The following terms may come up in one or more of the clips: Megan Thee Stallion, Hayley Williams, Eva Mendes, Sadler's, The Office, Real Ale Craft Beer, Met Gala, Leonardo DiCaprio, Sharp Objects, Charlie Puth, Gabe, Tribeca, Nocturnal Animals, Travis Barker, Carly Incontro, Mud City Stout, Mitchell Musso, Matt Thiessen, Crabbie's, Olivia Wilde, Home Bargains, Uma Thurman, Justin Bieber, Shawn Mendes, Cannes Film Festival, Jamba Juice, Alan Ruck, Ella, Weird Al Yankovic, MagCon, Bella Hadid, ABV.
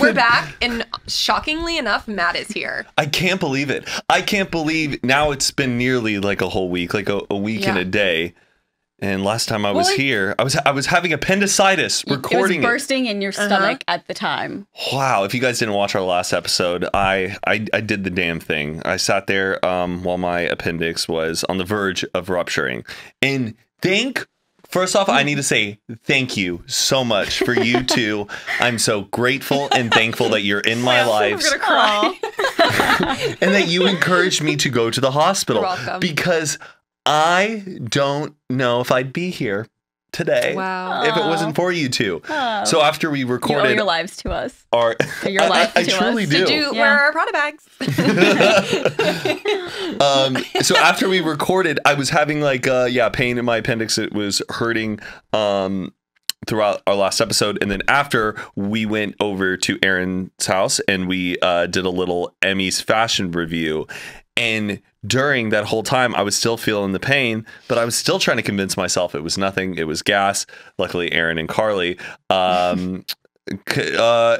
We're back, and shockingly enough, Matt is here. I can't believe it. I can't believe now it's been nearly like a whole week, like a week and a day. And last time I was here, I was having appendicitis recording it. Bursting in your stomach at the time. Wow. If you guys didn't watch our last episode, I did the damn thing. I sat there while my appendix was on the verge of rupturing. And first off, I need to say thank you so much for you two. I'm so grateful and thankful that you're in my life. I'm gonna cry. And that you encouraged me to go to the hospital. You're welcome. Because I don't know if I'd be here today if it wasn't for you two. So after we recorded, you owe your lives to us. I truly do. Did you wear our Prada bags? So after we recorded, I was having like pain in my appendix. It was hurting throughout our last episode, and then after we went over to Aaron's house and we did a little Emmy's fashion review. And during that whole time, I was still feeling the pain, but I was still trying to convince myself it was nothing. It was gas. Luckily, Aaron and Carly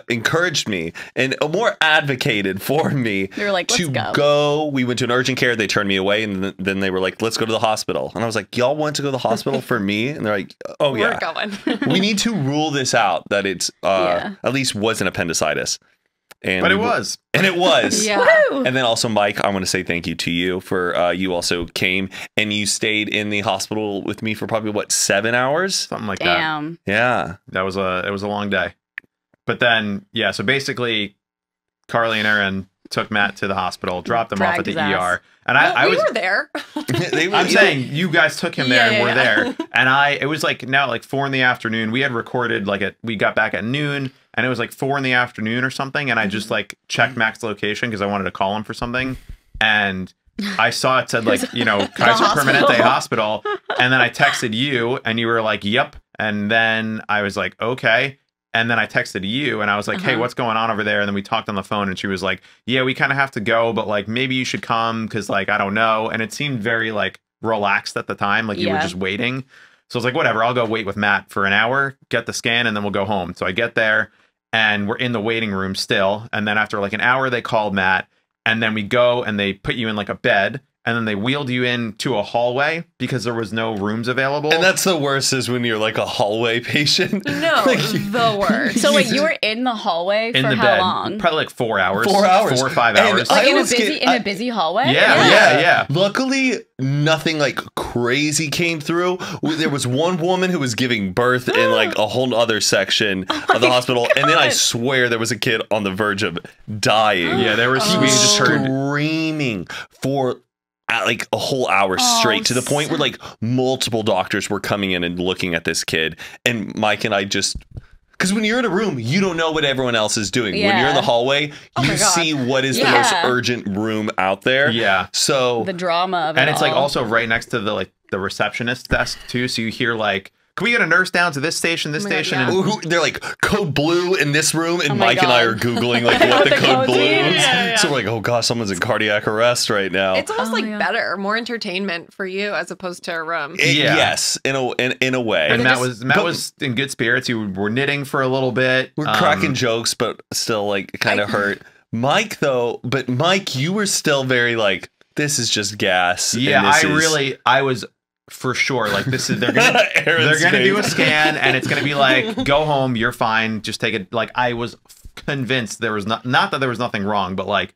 encouraged me and more advocated for me. They were like, let's go. We went to an urgent care. They turned me away. And then they were like, let's go to the hospital. And I was like, y'all want to go to the hospital for me? And they're like, oh, yeah. We're going. We need to rule this out that it's at least wasn't appendicitis. And but it was. And it was. And then also, Mike, I want to say thank you to you for you also came and you stayed in the hospital with me for probably, what, 7 hours? Something like that. Yeah. That was it was a long day. But then, yeah, so basically, Carly and Aaron took Matt to the hospital, dropped him off at the ER. And well, we were there. I'm saying you guys took him there and we're there. And it was like now like 4 in the afternoon. We had recorded like we got back at noon. And it was like 4 in the afternoon or something. And I just like checked Max's location because I wanted to call him for something. And I saw it said like, you know, Kaiser Permanente Hospital. And then I texted you and you were like, yep. And then I was like, okay. And then I texted you and I was like, hey, what's going on over there? And then we talked on the phone and she was like, yeah, we kind of have to go. But like, maybe you should come because like, I don't know. And it seemed very like relaxed at the time. Like you were just waiting. So I was like, whatever, I'll go wait with Matt for an hour, get the scan, and then we'll go home. So I get there. And we're in the waiting room still. And then after like an hour, they called Matt. And then we go and they put you in like a bed. And then they wheeled you into a hallway because there was no rooms available. And that's the worst is when you're like a hallway patient. No, like, the worst. So wait, you were in the hallway for how long? Probably like 4 hours. 4 hours. 4 or 5 hours. Like in a busy hallway? Yeah. Luckily, nothing like crazy came through. There was one woman who was giving birth in like a whole other section of the hospital. God. And then I swear there was a kid on the verge of dying. Yeah, there was screaming for like a whole hour straight, to the point where like multiple doctors were coming in and looking at this kid. And Mike and I just, because when you're in a room, you don't know what everyone else is doing. When you're in the hallway, you see what is the most urgent room out there. Yeah. So the drama of it. And it's like also right next to the like the receptionist desk too. So you hear like, can we get a nurse down to this station, this station? And they're like, code blue in this room. And Mike and I are Googling like what the code blue is. So we're like, oh gosh, someone's in cardiac arrest right now. It's almost like better, more entertainment for you as opposed to a room. Yes, in a way. And Matt was in good spirits. You were knitting for a little bit. We're cracking jokes, but still like kind of hurt. Mike though, but Mike, you were still very like, this is just gas. Yeah, I was... For sure, like this is they're gonna do a scan and it's gonna be like, go home, you're fine, just take it. Like I was convinced there was not that there was nothing wrong, but like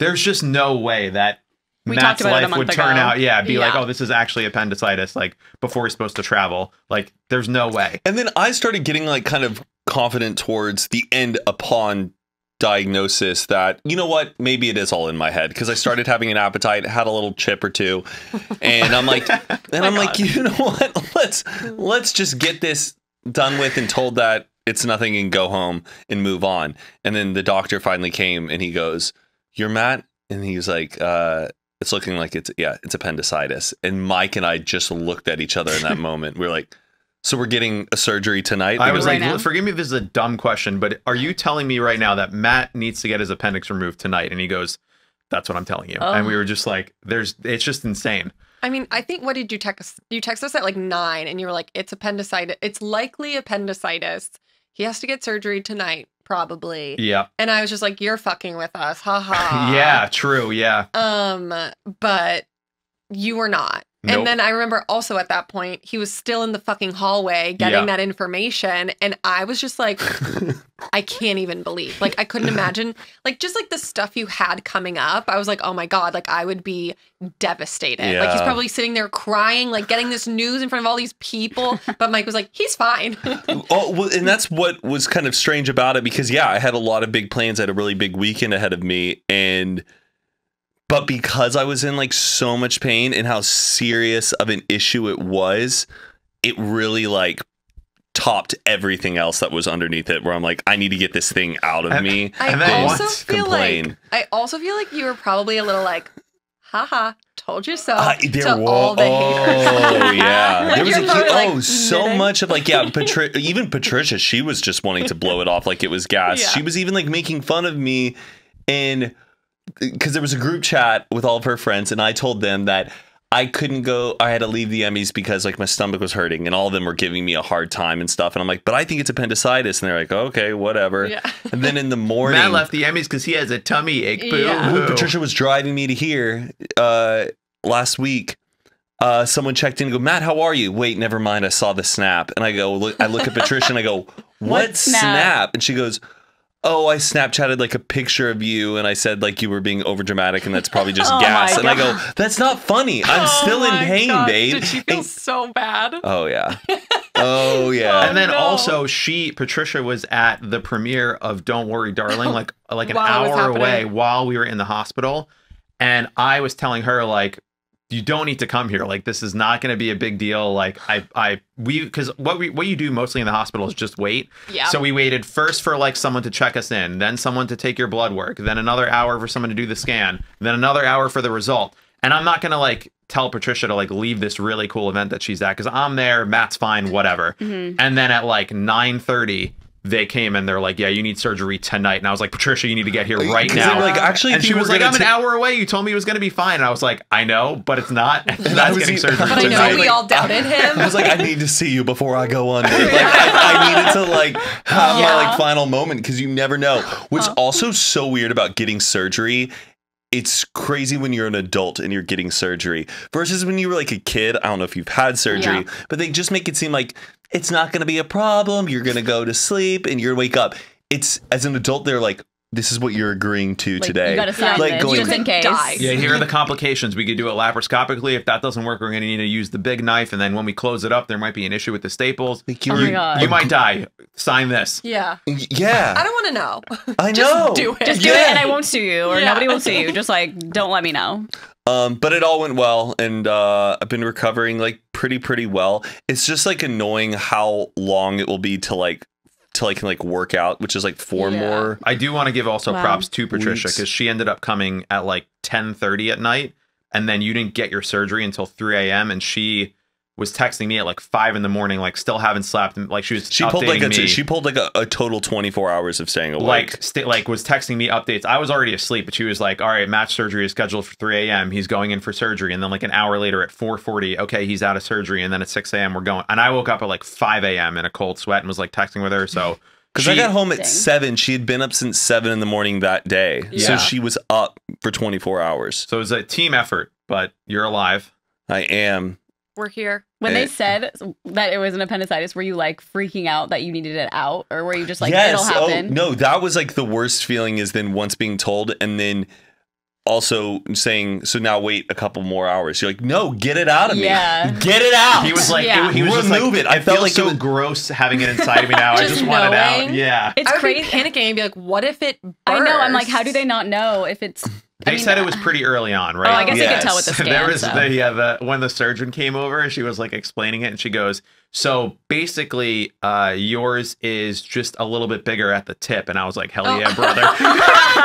there's just no way that Matt's life would turn out. Yeah, be like, oh, this is actually appendicitis. Like before he's supposed to travel, like there's no way. And then I started getting like kind of confident towards the end upon diagnosis that, you know what, maybe it is all in my head, because I started having an appetite, had a little chip or two, and I'm like, like, you know what, let's just get this done with and told that it's nothing and go home and move on. And then the doctor finally came and he goes, you're Matt? And he's like, it's looking like it's appendicitis. And Mike and I just looked at each other in that moment. We're like, so we're getting a surgery tonight. I was like, forgive me if this is a dumb question, but are you telling me right now that Matt needs to get his appendix removed tonight? And he goes, that's what I'm telling you. And we were just like, it's just insane. I mean, I think, what did you text? You text us at like 9 and you were like, it's appendicitis. It's likely appendicitis. He has to get surgery tonight. probably. Yeah. And I was just like, you're fucking with us. Ha ha. Yeah, true. Yeah. But you were not. Nope. And then I remember also at that point, he was still in the fucking hallway getting that information. And I was just like, I can't even believe. Like, I couldn't imagine. Like, just like the stuff you had coming up. I was like, oh, my God, like, I would be devastated. Yeah. Like, he's probably sitting there crying, like getting this news in front of all these people. But Mike was like, he's fine. Oh, well, and that's what was kind of strange about it, because, yeah, I had a lot of big plans. I had a really big weekend ahead of me. And but because I was in like so much pain and how serious of an issue it was, it really like topped everything else that was underneath it, where I'm like, I need to get this thing out of me. I also feel like you were probably a little like, haha, told you so. All the haters. Oh, yeah. Like, there was a huge, like, so much of like, yeah, even Patricia, she was just wanting to blow it off like it was gas. Yeah. She was even like making fun of me, and because there was a group chat with all of her friends, and I told them that I couldn't go, I had to leave the Emmys because like my stomach was hurting, and all of them were giving me a hard time and stuff. And I'm like, but I think it's appendicitis. And they're like, okay, whatever. Yeah. And then in the morning, Matt left the Emmys because he has a tummy ache. Boo. Yeah. When Patricia was driving me to here last week, someone checked in and go, Matt, how are you? Wait, never mind. I saw the snap. And I go, I look at Patricia and I go, what snap? And she goes, oh, I Snapchatted like a picture of you, and I said like you were being overdramatic, and that's probably just gas. And I go, that's not funny. I'm still in pain, babe. Did she feel so bad? Oh yeah. Oh yeah. And then also, Patricia was at the premiere of Don't Worry Darling, like an hour away while we were in the hospital, and I was telling her like, you don't need to come here. Like, this is not going to be a big deal. Like, because what you do mostly in the hospital is just wait. Yeah. So we waited first for like someone to check us in, then someone to take your blood work, then another hour for someone to do the scan, then another hour for the result. And I'm not going to like tell Patricia to like leave this really cool event that she's at, because I'm there, Matt's fine, whatever. Mm-hmm. And then at like 9:30, they came and they're like, yeah, you need surgery tonight. And I was like, Patricia, you need to get here right now. Like, actually, and she was like, I'm an hour away. You told me it was going to be fine. And I was like, I know, but it's not. That's getting surgery tonight. But I know we all doubted him. I was like, I need to see you before I go under. Like, I needed to like have my like final moment, because you never know. What's also so weird about getting surgery, it's crazy when you're an adult and you're getting surgery versus when you were like a kid. I don't know if you've had surgery, but they just make it seem like it's not going to be a problem. You're going to go to sleep and you're wake up. It's as an adult, they're like, this is what you're agreeing to today. You got to sign this just in case. Yeah, here are the complications. We could do it laparoscopically. If that doesn't work, we're going to need to use the big knife. And then when we close it up, there might be an issue with the staples. Like, oh my God. You might die. Sign this. Yeah. Yeah. I don't want to know. I know. Just do it. Just do it, and I won't sue you, or nobody will sue you. Just like, don't let me know. But it all went well, and I've been recovering like pretty well. It's just like annoying how long it will be till I can like work out, which is like four more. I do want to give also props to Patricia, because she ended up coming at like 10:30 at night, and then you didn't get your surgery until 3 a.m. and she was texting me at like 5 in the morning, like still haven't slept. Like she pulled like a total 24 hours of staying awake. Like was texting me updates. I was already asleep, but she was like, all right, Matt's surgery is scheduled for 3 a.m. He's going in for surgery. And then like an hour later at 4:40, okay, he's out of surgery. And then at 6 a.m. we're going. And I woke up at like 5 a.m. in a cold sweat and was like texting with her. So because I got home at 7, she had been up since 7 in the morning that day. Yeah. So she was up for 24 hours. So it was a team effort, but you're alive. I am. We're here. When they said that it was an appendicitis, were you like freaking out that you needed it out, or were you just like, it'll happen? Oh, no, that was like the worst feeling, is then once being told and then also saying, so now wait a couple more hours. You're like, no, get it out of me. Get it out. He was like, he was just like, it. I felt like so gross having it inside of me now. I just want it out. Yeah. It's crazy. I would be panicking and be like, what if it bursts? I know. I'm like, how do they not know if it's... They said it was pretty early on, right? Oh, I guess you could tell with the scan. There was when the surgeon came over, she was like explaining it, and she goes, so basically, yours is just a little bit bigger at the tip. And I was like, hell yeah, brother.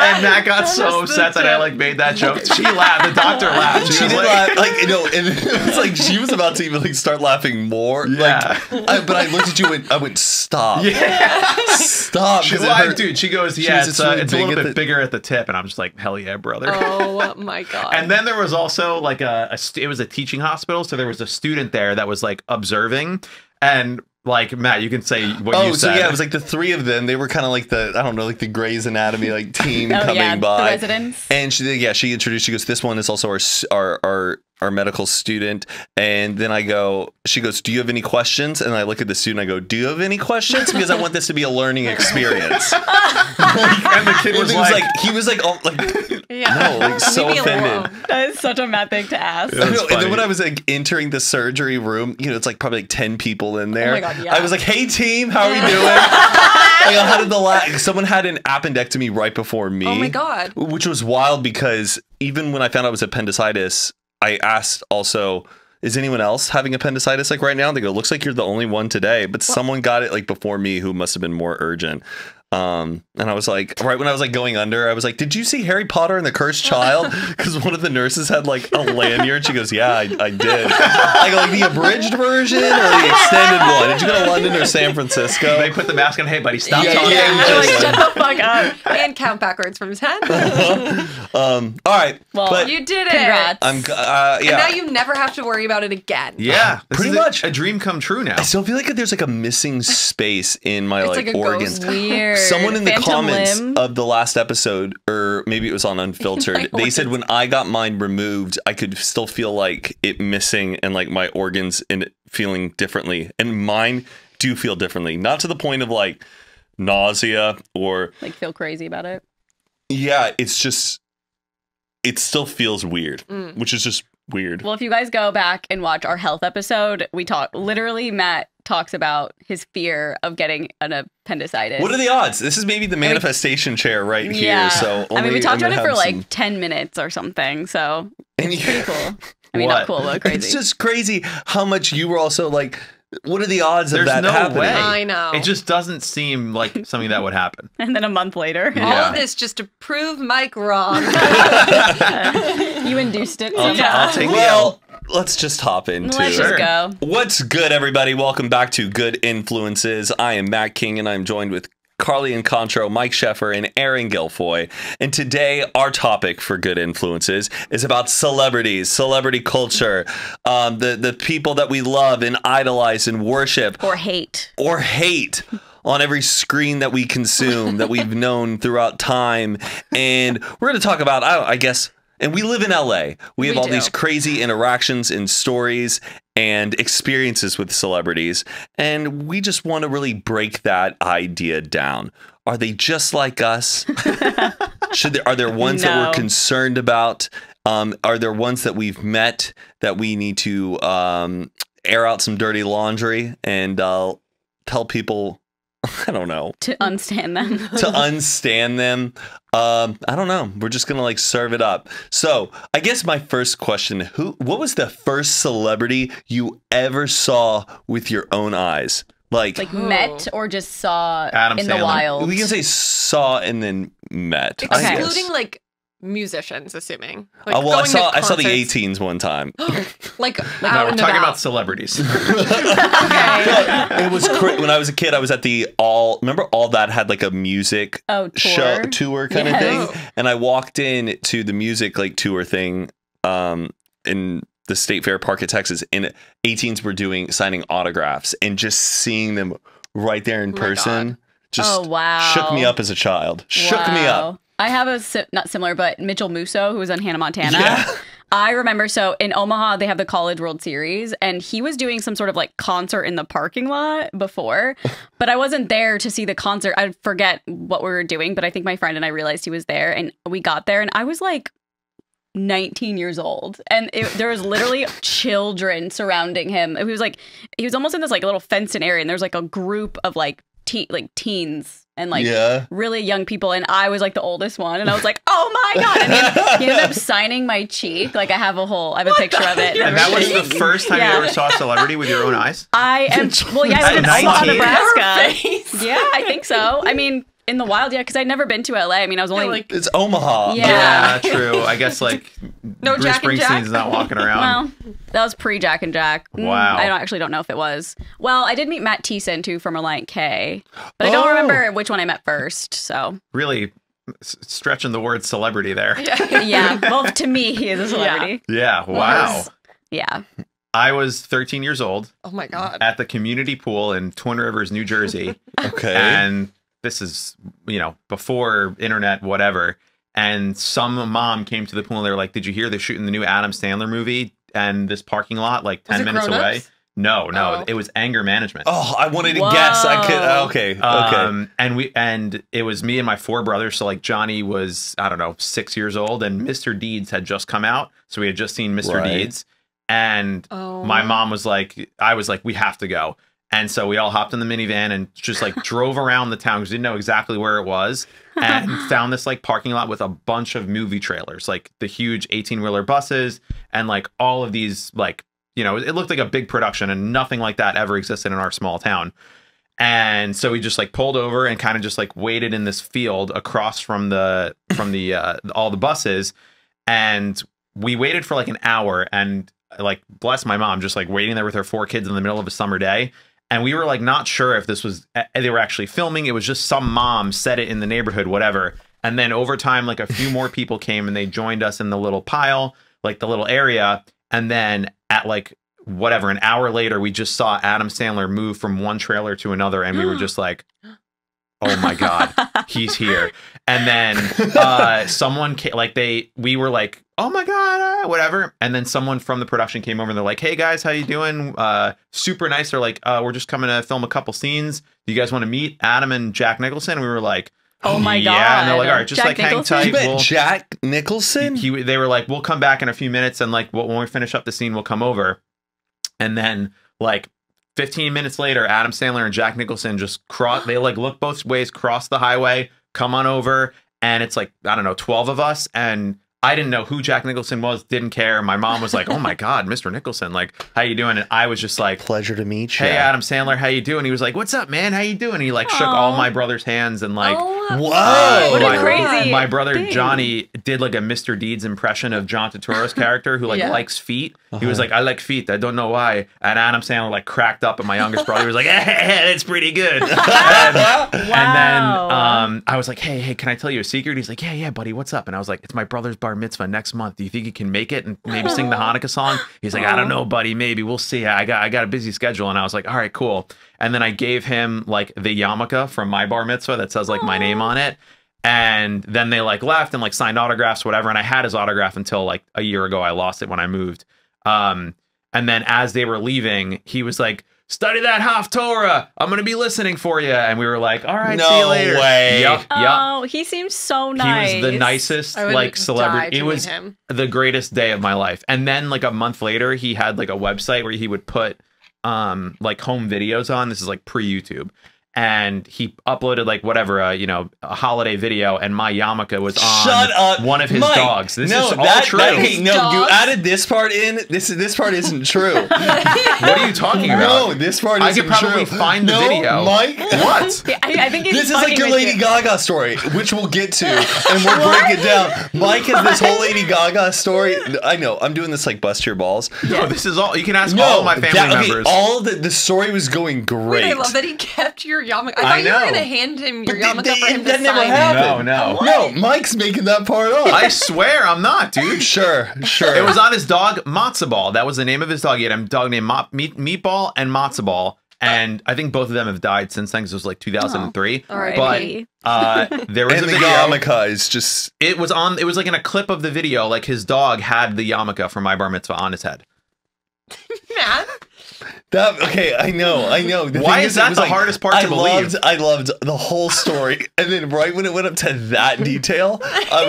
And Matt got so upset that I like made that joke. She laughed. The doctor laughed. She did laugh. Like, you know, and it was like she was about to even like start laughing more. Yeah. Like, but I looked at you and I went, stop. Yeah. Stop. She lied, dude. She goes, yeah, it's a little bit bigger at the tip. And I'm just like, hell yeah, brother. Oh my God. And then there was also like it was a teaching hospital. So there was a student there that was like observing. And Like, Matt, you can say what you said. Oh, so yeah, it was like the three of them. They were kind of like the, I don't know, like the Grey's Anatomy like team coming by. The residents. And she introduced. She goes, "This one is also our medical student." And then I go, she goes, "Do you have any questions?" And I look at the student. I go, "Do you have any questions?" Because I want this to be a learning experience. And the kid was like, he was like, so offended. That is such a mad thing to ask. Yeah, and then when I was like entering the surgery room, you know, it's like probably like 10 people in there. Oh my God, yeah. I was like, "Hey team, how are we doing?" You know, how did someone had an appendectomy right before me. Oh my God. Which was wild because even when I found out it was appendicitis, I asked also, is anyone else having appendicitis like right now? They go, "Looks like you're the only one today, but someone got it like before me who must have been more urgent." And I was like, right when I was like going under, I was like, "Did you see Harry Potter and the Cursed Child?" Because one of the nurses had like a lanyard. She goes, "Yeah, I did." I go, "Like the abridged version or the extended one? Did you go to London or San Francisco?" They put the mask on. "Hey, buddy, stop talking." Yeah, like, "Shut the fuck up and count backwards from 10." All right. Well, you did it. Congrats. And now you never have to worry about it again. Yeah, pretty much a dream come true. Now I still feel like there's like a missing space in my like organs. Weird. Someone in the comments of the last episode, or maybe it was on Unfiltered, they said when I got mine removed, I could still feel like it missing and like my organs and feeling differently. And mine do feel differently. Not to the point of like nausea or like feel crazy about it. Yeah, it's just, it still feels weird, which is just weird. Well, if you guys go back and watch our health episode, we talked literally Matt talks about his fear of getting an appendicitis. What are the odds? This is maybe the manifestation chair right here. Yeah. So only, I mean, we talked about it for like 10 minutes or something. So it's pretty cool. I mean, not cool, but crazy. It's just crazy how much you were also like, what are the odds of that happening? There's no way. I know. It just doesn't seem like something that would happen. And then a month later. Yeah. All of this just to prove Mike wrong. You induced it. I'll take the L. Let's just hop into it. Let's just go. What's good, everybody? Welcome back to Good Influences. I am Matt King, and I'm joined with Carly Incontro, Mike Sheffer, and Aaron Guilfoy. And today, our topic for Good Influences is about celebrities, celebrity culture, the people that we love and idolize and worship. Or hate. On every screen that we consume, that we've known throughout time. And we're going to talk about, I guess... And we live in LA. We have all these crazy interactions and stories and experiences with celebrities. And we just want to really break that idea down. Are they just like us? Are there ones that we're concerned about? Are there ones that we've met that we need to air out some dirty laundry and tell people, I don't know. To unstand them. I don't know. We're just going to like serve it up. So I guess my first question, what was the first celebrity you ever saw with your own eyes? Like met or just saw Adam in Sandler. The wild? We can say saw and then met. Okay. Excluding like musicians, assuming. Like I saw the A-Teens one time. No, we're talking about celebrities. It was when I was a kid. I was at the All That had like a music tour kind of thing, and I walked in to the music like tour thing in the State Fair Park at Texas, and A-Teens were signing autographs, and just seeing them right there in person just shook me up as a child. Shook me up. I have a, not similar, but Mitchell Musso, who was on Hannah Montana. Yeah. I remember, so in Omaha, they have the College World Series, and he was doing some sort of like concert in the parking lot before, but I wasn't there to see the concert. I forget what we were doing, but I think my friend and I realized he was there, and we got there, and I was like 19 years old, and there was literally children surrounding him. It was like, he was almost in this like little fenced-in area, and there was like a group of like teens and like really young people, and I was like the oldest one, and I was like, "Oh my God!" And he ended up signing my cheek. Like I have a picture of it. And that was the first time you ever saw a celebrity with your own eyes. I was in Omaha, Nebraska. Yeah, I think so. I mean, in the wild, yeah, because I'd never been to LA. I mean, I was only like, it's Omaha. Yeah, true. I guess like Bruce Jack Springsteen's not walking around. Well, that was pre Jack and Jack. Wow. I actually don't know if it was. Well, I did meet Matt Thiessen too from Reliant K, but I don't remember which one I met first. So really stretching the word celebrity there. Yeah. Well, to me, he is a celebrity. Yeah. Wow. Yeah. I was 13 years old. Oh, my God. At the community pool in Twin Rivers, New Jersey. Okay. And this is, you know, before internet, whatever. And some mom came to the pool and they were like, did you hear they're shooting the new Adam Sandler movie? And this parking lot, like 10 minutes away. No, it was anger management. Oh, I wanted to guess. I could. Okay. And it was me and my four brothers. So like Johnny was, I don't know, 6 years old, and Mr. Deeds had just come out. So we had just seen Mr. Deeds. And my mom was like, I was like, we have to go. And so we all hopped in the minivan and just like drove around the town because we didn't know exactly where it was, and found this like parking lot with a bunch of movie trailers, like the huge 18-wheeler buses and like all of these, like, you know, it looked like a big production, and nothing like that ever existed in our small town. And so we just like pulled over and kind of just like waited in this field across from the all the buses. And we waited for like an hour, and like, bless my mom, just like waiting there with her four kids in the middle of a summer day. And we were like not sure if this was, they were actually filming. It was just some mom said it in the neighborhood, whatever. And then over time, like a few more people came and they joined us in the little pile, like the little area. And then at like whatever, an hour later, we just saw Adam Sandler move from one trailer to another. And we were just like, oh my God, he's here. And then someone came, like we were like, oh my God, whatever. And then someone from the production came over and they're like, hey guys, how you doing? Super nice. They're like, we're just coming to film a couple scenes. Do you guys want to meet Adam and Jack Nicholson? And we were like, oh my God. Yeah. And they're like, all right, just like hang tight. You bet Jack Nicholson? They were like, we'll come back in a few minutes. And like, when we finish up the scene, we'll come over. And then like 15 minutes later, Adam Sandler and Jack Nicholson just cross. They like look both ways, cross the highway, come on over. And it's like, I don't know, 12 of us. And I didn't know who Jack Nicholson was, didn't care. My mom was like, oh my God, Mr. Nicholson, like, how you doing? And I was just like, pleasure to meet you. Hey, Adam Sandler, how you doing? He was like, what's up, man? How you doing? He like shook all my brother's hands, and like, whoa. What a crazy my brother thing. Johnny did like a Mr. Deeds impression of John Turturro's character, who like likes feet. He was like, I like feet. I don't know why. And Adam Sandler like cracked up, and my youngest brother was like, hey, that's pretty good. And then I was like, hey, can I tell you a secret? He's like, yeah, buddy, what's up? And I was like, it's my brother's bar mitzvah next month. Do you think he can make it and maybe sing the Hanukkah song? He's like, I don't know, buddy. Maybe we'll see. I got a busy schedule. And I was like, all right, cool. And then I gave him like the yarmulke from my bar mitzvah that says like my name on it. And then they like left and like signed autographs, whatever. And I had his autograph until like a year ago. I lost it when I moved. And then as they were leaving, he was like, study that Haftorah. I'm going to be listening for you. And we were like, all right, see you later. No way. Yep, oh, he seems so nice. He was the nicest, like, celebrity. It was the greatest day of my life. And then, like, a month later, he had, like, a website where he would put, like, home videos on. This is, like, pre-YouTube. And he uploaded, like, whatever, you know, a holiday video, and my yarmulke was on one of his dogs. This is all true. No, you added this part in. This part isn't true. What are you talking about? No, this part isn't true. I could probably find the video. Mike? What? I think this is like your Lady Gaga story, which we'll get to, and we'll break it down. Mike has this whole Lady Gaga story. I know. I'm doing this like bust your balls. No, this is all. You can ask all my family members. All the story was going great. I love that he kept your yarmulke. I thought you were going to hand him your yarmulke for him to sign. That never happened. No, Mike's making that part up. I swear I'm not, dude. Sure. It was on his dog, Matzo Ball. That was the name of his dog. He had a dog named Meatball and Matzo Ball. And I think both of them have died since then, because it was like 2003. Oh, but there was and a the yarmulke is just... It was like in a clip of the video, like his dog had the yarmulke for my bar mitzvah on his head. Matt? Okay, I know. Why is that the hardest part to believe? I loved the whole story, and then right when it went up to that detail, I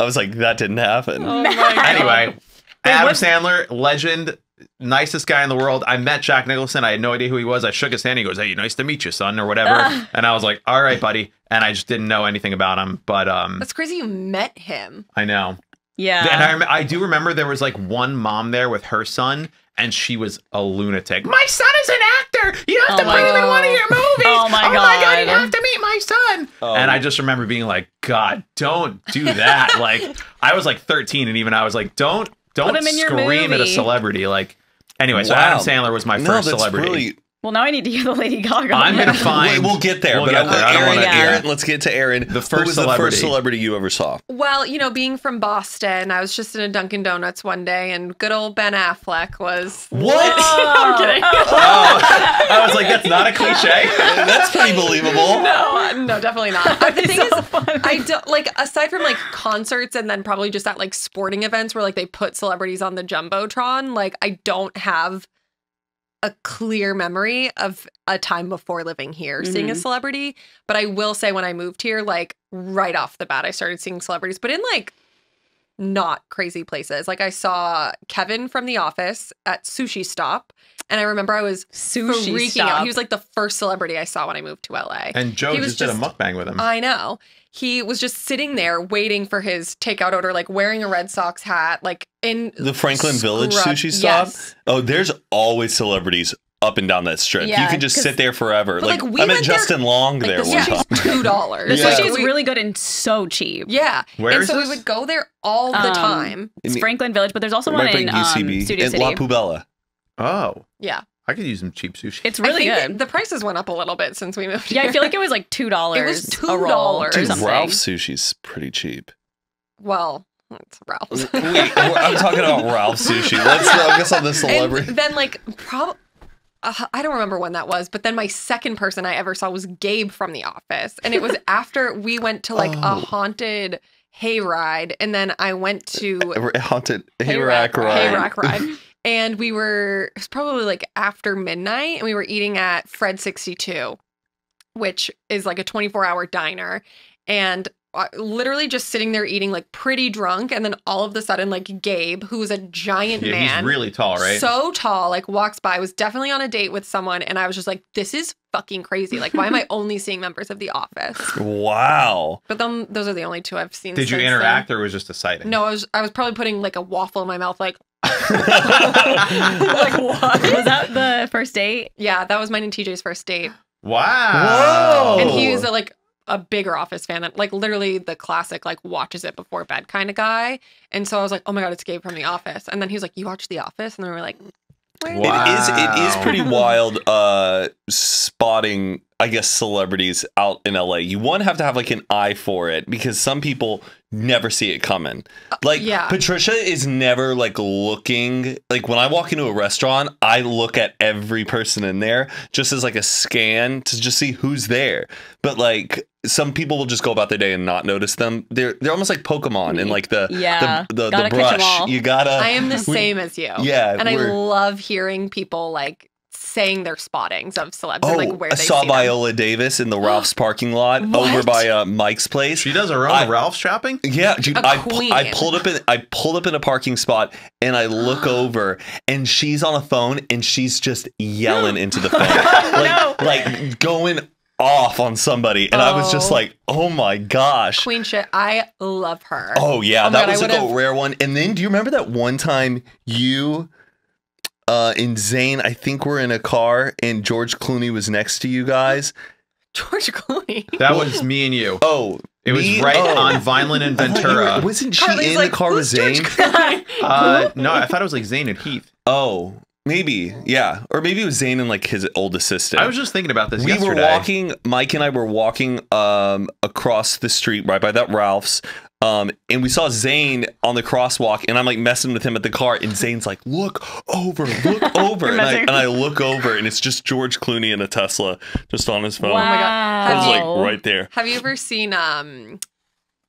was like, that didn't happen. Oh anyway, Adam Sandler, legend, nicest guy in the world. I met Jack Nicholson. I had no idea who he was. I shook his hand. He goes, "Hey, nice to meet you, son," or whatever. And I was like, "All right, buddy." And I just didn't know anything about him. But that's crazy. You met him. I know. Yeah. And I do remember there was like one mom there with her son. And she was a lunatic. My son is an actor. You have to bring him in one of your movies. Oh my God, you have to meet my son. And I just remember being like, God, don't do that. Like, I was like 13, and even I was like, don't scream at a celebrity. Like, anyway, so Adam Sandler was my first celebrity. Really, Well, now I need to hear the Lady Gaga. I'm going to find. Wait, we'll get there, we'll but get there. I don't want to air it. Let's get to Aaron. Who was the first celebrity you ever saw? Well, you know, being from Boston, I was just in a Dunkin' Donuts one day, and good old Ben Affleck was. What? I'm kidding. Oh. I was like, that's not a cliche. That's pretty believable. No, definitely not. The thing so is, funny. I don't like aside from like concerts and then probably just at like sporting events where like they put celebrities on the jumbotron. Like, I don't have a clear memory of a time before living here seeing a celebrity, but I will say when I moved here, like right off the bat, I started seeing celebrities, but in like not crazy places. Like I saw Kevin from The Office at Sushi Stop, and I remember I was freaking out. He was like the first celebrity I saw when I moved to LA. And Joe just did a mukbang with him. I know. He was just sitting there waiting for his takeout order, like wearing a Red Sox hat, like in the Franklin Village Sushi Stop. Yes. Oh, there's always celebrities up and down that strip. Yeah, you can just sit there forever. Like I met Justin Long like there one time. $2. The sushi's really good and so cheap. Yeah. Where is this? We would go there all the time. It's Franklin Village, but there's also one in Studio City. La Pubella. Oh. Yeah. I could use some cheap sushi. It's really good. The prices went up a little bit since we moved here. Yeah, I feel like it was like $2. It was $2. Dude, Ralph's sushi's pretty cheap. Well, it's Ralph's. Wait, I'm talking about Ralph's sushi. Let's focus on the celebrity. And then like probably. I don't remember when that was, but then my second person I ever saw was Gabe from The Office. And it was after we went to like a haunted hayride. And then I went to a haunted hayrack ride. And we were, it was probably like after midnight, and we were eating at Fred 62, which is like a 24-hour diner. And literally just sitting there eating like pretty drunk, and then all of a sudden like Gabe, who is a giant man, he's really tall, right? So tall, like walks by, was definitely on a date with someone, and I was just like, this is fucking crazy. Like, why am I only seeing members of The Office? Wow. But then those are the only two I've seen. Did you interact or was just a sighting? No, I was probably putting like a waffle in my mouth like like what? Was that the first date? Yeah, that was mine and TJ's first date. Wow. Whoa. And he was like a bigger Office fan that like literally the classic like watches it before bed kind of guy, and so I was like, oh my god, it's Gabe from The Office. And then he was like, you watch The Office? And then we were like, wow. It is pretty wild spotting, I guess, celebrities out in LA. You have to have like an eye for it, because some people never see it coming. Like Patricia is never like looking. Like when I walk into a restaurant, I look at every person in there just as like a scan to just see who's there. But like some people will just go about their day and not notice them. They're almost like Pokemon and like the brush. You gotta. I am the same as you. Yeah, and I love hearing people like saying their spottings of celebs. Oh, like where I saw Viola Davis in the Ralph's parking lot over by Mike's place. She does her own Ralph's shopping. Yeah, dude, I pulled up in a parking spot, and I look over, and she's on a phone, and she's just yelling into the phone, like going off on somebody, and I was just like, oh my gosh, queen shit. I love her. Oh yeah, that was like a rare one. And then do you remember that one time you and Zane, I think, we're in a car and George Clooney was next to you guys? George Clooney? That was me and you. Oh, it was right on Vineland and Ventura. Wasn't she in the car with Zane? No, I thought it was like Zane and Heath. Oh, maybe. Yeah. Or maybe it was Zane and like his old assistant. I was just thinking about this yesterday. Mike and I were walking across the street right by that Ralph's. And we saw Zane on the crosswalk, and I'm like messing with him at the car, and Zane's like, look over, and I look over, and it's just George Clooney in a Tesla, just on his phone. Wow. Oh my god, I was like right there. Have you ever seen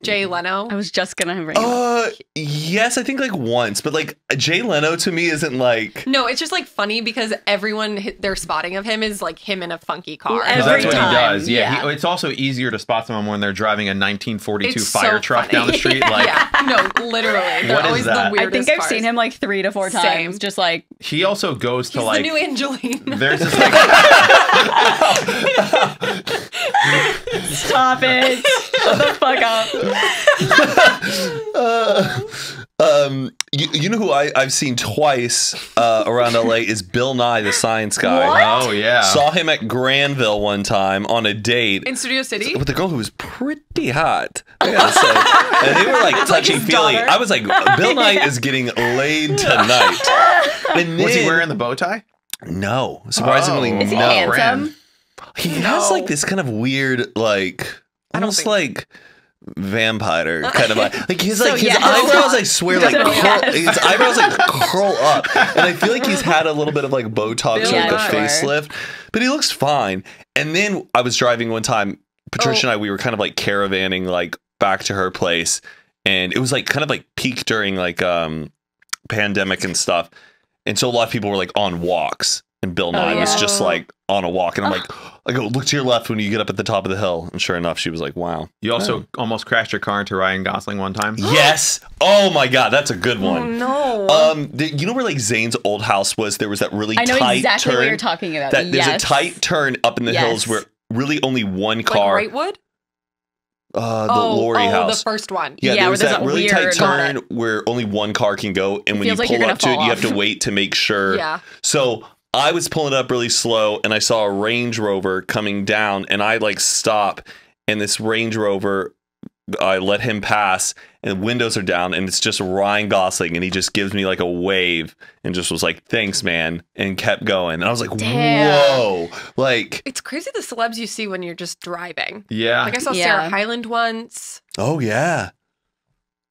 Jay Leno? I was just gonna bring him up. Yes, I think like once, but like Jay Leno to me isn't like. No, it's just like funny because everyone, their spotting of him is like him in a funky car. Well, that's what he does. Yeah, yeah. It's also easier to spot someone when they're driving a 1942 fire truck down the street. Like, no, literally, they're always the weirdest. I think I've seen him like 3 to 4 times. Just like he also goes to like the new Angelina. There's this like. Stop it! Shut the fuck up. You know who I've seen twice around LA is Bill Nye the Science Guy. What? Oh yeah, saw him at Granville one time on a date in Studio City with a girl who was pretty hot, I gotta say. And they were like touchy feely. I was like, Bill Nye is getting laid tonight. And then, was he wearing the bow tie? No. Surprisingly, no. Is he handsome? He has like this kind of weird, like, almost like vampire kind of eye. Like his eyebrows, I swear, like curl, his eyebrows like curl up, and I feel like he's had a little bit of like Botox or like a facelift, but he looks fine. And then I was driving one time, Patricia and I, we were kind of like caravanning like back to her place, and it was like kind of like peak during like pandemic and stuff, and so a lot of people were like on walks. And Bill Nye was just like on a walk, and I'm like, I go, look to your left when you get up at the top of the hill, and sure enough, she was like, wow. You also almost crashed your car into Ryan Gosling one time. Yes. Oh my God, that's a good one. Oh, no. You know where like Zane's old house was? There was that really tight turn. I know exactly what you're talking about. That, yes. There's a tight turn up in the hills where really only one car. Like Wrightwood? The Lori house. The first one. Yeah, there was that really tight turn where only one car can go, and when you pull up to it, you have to wait to make sure. Yeah. So I was pulling up really slow, and I saw a Range Rover coming down, and I like stop, and this Range Rover, I let him pass, and the windows are down, and it's just Ryan Gosling, and he just gives me like a wave and just was like, thanks, man, and kept going. And I was like, whoa. Like, it's crazy the celebs you see when you're just driving. Yeah. Like I saw Sarah Hyland once. Oh, yeah.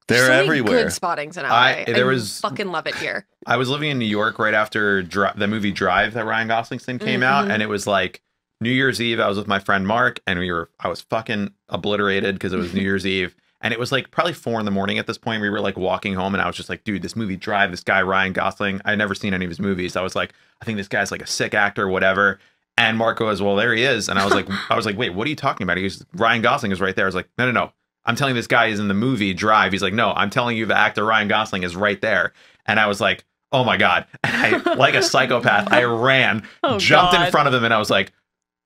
They're so everywhere. Good spottings in LA. I fucking love it here. I was living in New York right after the movie Drive that Ryan Gosling's thing came out, and it was like New Year's Eve. I was with my friend Mark, and I was fucking obliterated because it was New Year's Eve, and it was like probably 4 in the morning at this point. We were like walking home, and I was just like, dude, this movie Drive, this guy Ryan Gosling, I'd never seen any of his movies. I was like, I think this guy's like a sick actor, whatever. And Mark goes, well, there he is. And I was like, wait, what are you talking about? He goes, Ryan Gosling is right there. I was like, no. I'm telling you, this guy is in the movie Drive. He's like, no, I'm telling you the actor Ryan Gosling is right there. And I was like, oh my God. And I, like a psychopath, I ran, jumped in front of him, and I was like,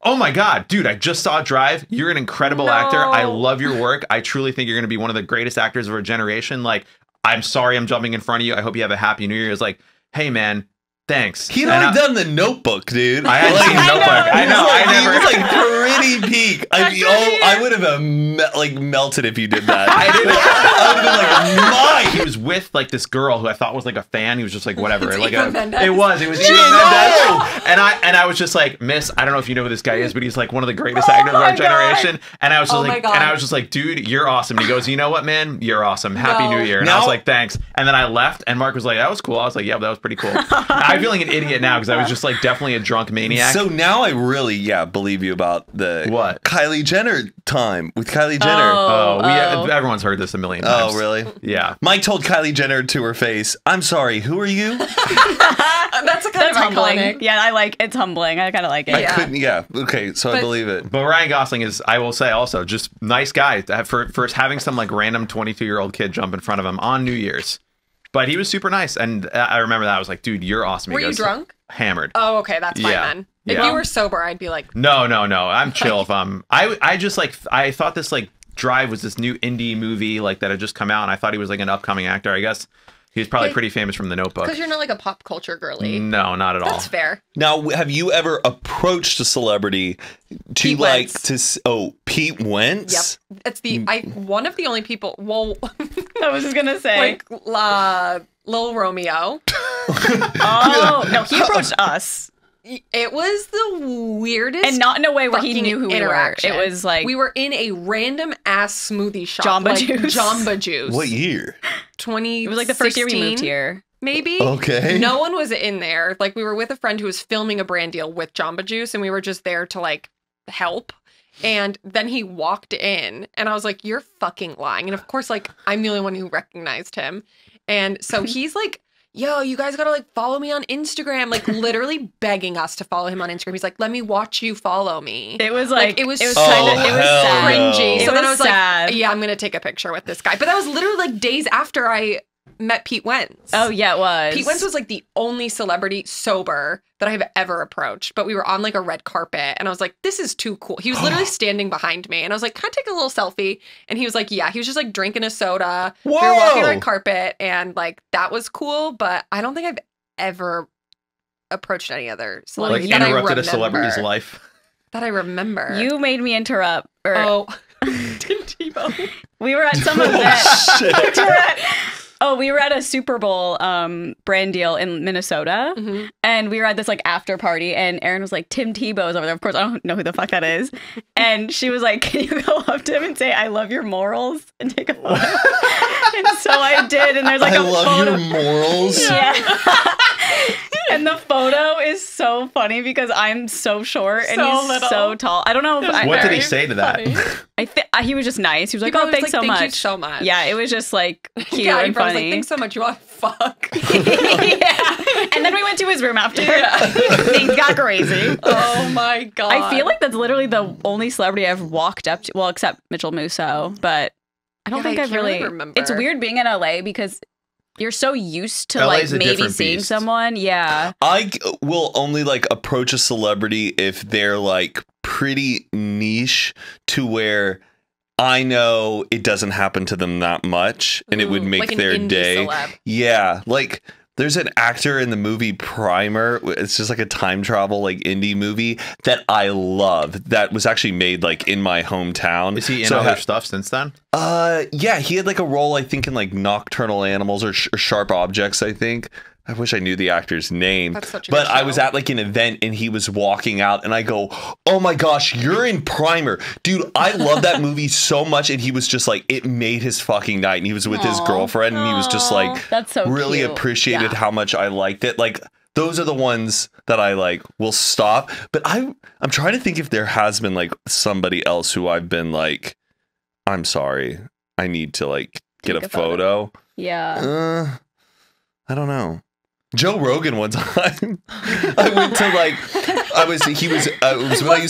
oh my God, dude, I just saw Drive. You're an incredible actor. I love your work. I truly think you're going to be one of the greatest actors of our generation. Like, I'm sorry I'm jumping in front of you. I hope you have a happy New Year. It's like, hey, man. Thanks. He'd already done The Notebook, dude. I had seen Notebook. He was like pretty peak. I would have melted if you did that. I would have been like, my. He was with like this girl who I thought was like a fan. He was just like whatever. It was Ian Van Dess. And I was just like, miss, I don't know if you know who this guy is, but he's like one of the greatest actors of our generation. And I was just like, dude, you're awesome. And he goes, you know what, man, you're awesome. Happy New Year. And I was like, thanks. And then I left, and Mark was like, that was cool. I was like, yeah, that was pretty cool. I'm feeling an idiot now because I was just like definitely a drunk maniac. So now I really, believe you about the Kylie Jenner time with Kylie Jenner. Everyone's heard this a million times. Oh, really? Yeah. Mike told Kylie Jenner to her face, I'm sorry, who are you? That's humbling. Iconic. Yeah, it's humbling. I kind of like it. I believe it. But Ryan Gosling is, I will say also, just nice guy for having some like random 22-year-old kid jump in front of him on New Year's. But he was super nice, and I remember that. I was like, dude, you're awesome. Were you drunk? Hammered. Oh, okay, that's fine then. If you were sober, I'd be like... No, I'm chill. If I just like... I thought this like Drive was this new indie movie like that had just come out, and I thought he was like an upcoming actor. I guess he was probably pretty famous from The Notebook. Because you're not like a pop culture girly. No, not at all. That's fair. Now, have you ever approached a celebrity to like... Pete Wentz? Yep. It's one of the only people... Well... I was just gonna say like Lil Romeo. Oh no, he approached us. It was the weirdest, and not in a way where he knew who we were. It was like we were in a random ass smoothie shop, Jamba Juice. What year? 2016. It was like the first year we moved here. Maybe. Okay. No one was in there. Like we were with a friend who was filming a brand deal with Jamba Juice, and we were just there to like help. And then he walked in, and I was like, you're fucking lying. And of course, like, I'm the only one who recognized him. And so he's like, yo, you guys gotta like follow me on Instagram. Like literally begging us to follow him on Instagram. He's like, let me watch you follow me. It was like it was kind of cringy. So then I was like, yeah, I'm gonna take a picture with this guy. But that was literally like days after I met Pete Wentz. Oh yeah, it was. Pete Wentz was like the only celebrity sober that I have ever approached, but we were on like a red carpet, and I was like, this is too cool. He was literally standing behind me, and I was like, can I take a little selfie? And he was like, yeah. He was just like drinking a soda. Whoa. We were walking the red carpet, and like that was cool, but I don't think I've ever approached any other celebrity. Like interrupted a celebrity's life. That I remember. You made me interrupt. We were at some event. Oh, we were at a Super Bowl brand deal in Minnesota, mm-hmm. and we were at this like after party, and Erin was like, Tim Tebow's over there. Of course, I don't know who the fuck that is. And she was like, can you go up to him and say, I love your morals, and take a photo? And so I did, and there's like a photo. Your morals? Yeah. And the photo is so funny because I'm so short and so tall. I don't know. What did he say to that? He was just nice. He was like, oh, thanks so much. Thank you so much. Yeah, it was just like cute and funny. Like, thanks so much. You want to fuck? Yeah. And then we went to his room after. Yeah. Things got crazy. Oh my God. I feel like that's literally the only celebrity I've walked up to. Well, except Mitchell Musso, but I don't think I've really. Remember. It's weird being in LA because you're so used to LA's like maybe seeing someone. Yeah. I will only like approach a celebrity if they're like pretty niche to where I know it doesn't happen to them that much and it would make like their day. Celeb. Yeah. Like there's an actor in the movie Primer. It's just like a time travel like indie movie that I love that was actually made like in my hometown. Is he in other stuff since then? Yeah, he had like a role, I think, in like Nocturnal Animals or Sharp Objects, I think. I wish I knew the actor's name. That's such a good show. I was at like an event and he was walking out and I go, oh my gosh, you're in Primer. Dude, I love that movie so much. And he was just like, it made his fucking night. And he was with his girlfriend and he was just like, that's so really cute. Appreciated how much I liked it. Like, those are the ones that I like will stop. But I'm trying to think if there has been like somebody else who I've been like, I'm sorry, I need to like get a photo. Yeah. I don't know. Joe Rogan one time, I went to like, I used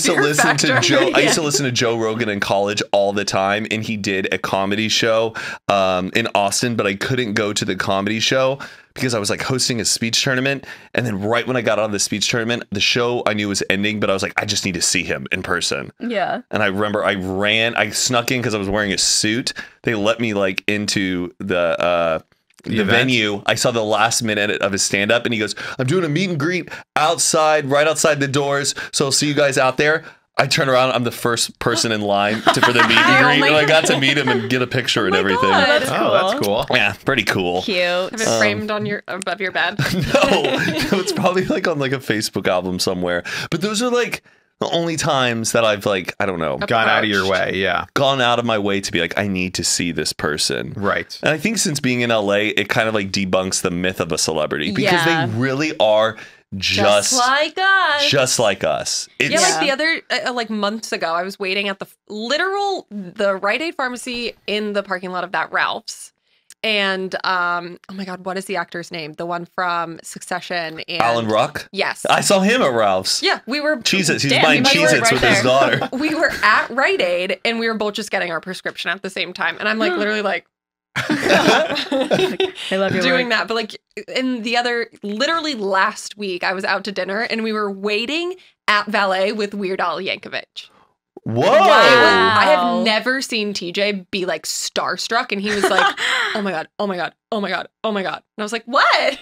to listen to Joe, I used to listen to Joe Rogan in college all the time, and he did a comedy show in Austin, but I couldn't go to the comedy show because I was like hosting a speech tournament, and then right when I got out of the speech tournament, the show I knew was ending, but I was like, I just need to see him in person. Yeah. And I remember I snuck in because I was wearing a suit. They let me like into the venue. I saw the last minute of his stand up and he goes, I'm doing a meet and greet right outside the doors. So I'll see you guys out there. I turn around. I'm the first person in line for the meet and greet. And I got to meet him and get a picture and everything. God, that's cool. Yeah, pretty cool. Cute. Have it framed on above your bed? No, it's probably like on like a Facebook album somewhere. But those are like the only times that I've like, I don't know, gone out of your way. Yeah. Gone out of my way to be like, I need to see this person. Right. And I think since being in LA, it kind of like debunks the myth of a celebrity because they really are just like us. Like the other like months ago, I was waiting at the Rite Aid pharmacy in the parking lot of that Ralph's. And oh my God, what is the actor's name? The one from Succession. And Alan Ruck? Yes. I saw him at Ralph's. Yeah, we were. Cheez-Its. He's buying Cheez-Its with his daughter. We were at Rite Aid and we were both just getting our prescription at the same time. And I'm like, literally like, I love your doing work. That. But like in the other, literally last week, I was out to dinner and we were waiting at Valet with Weird Al Yankovic. Whoa! Wow. I have never seen TJ be like starstruck, and he was like, "Oh my God! Oh my God! Oh my God! Oh my God!" And I was like, "What?"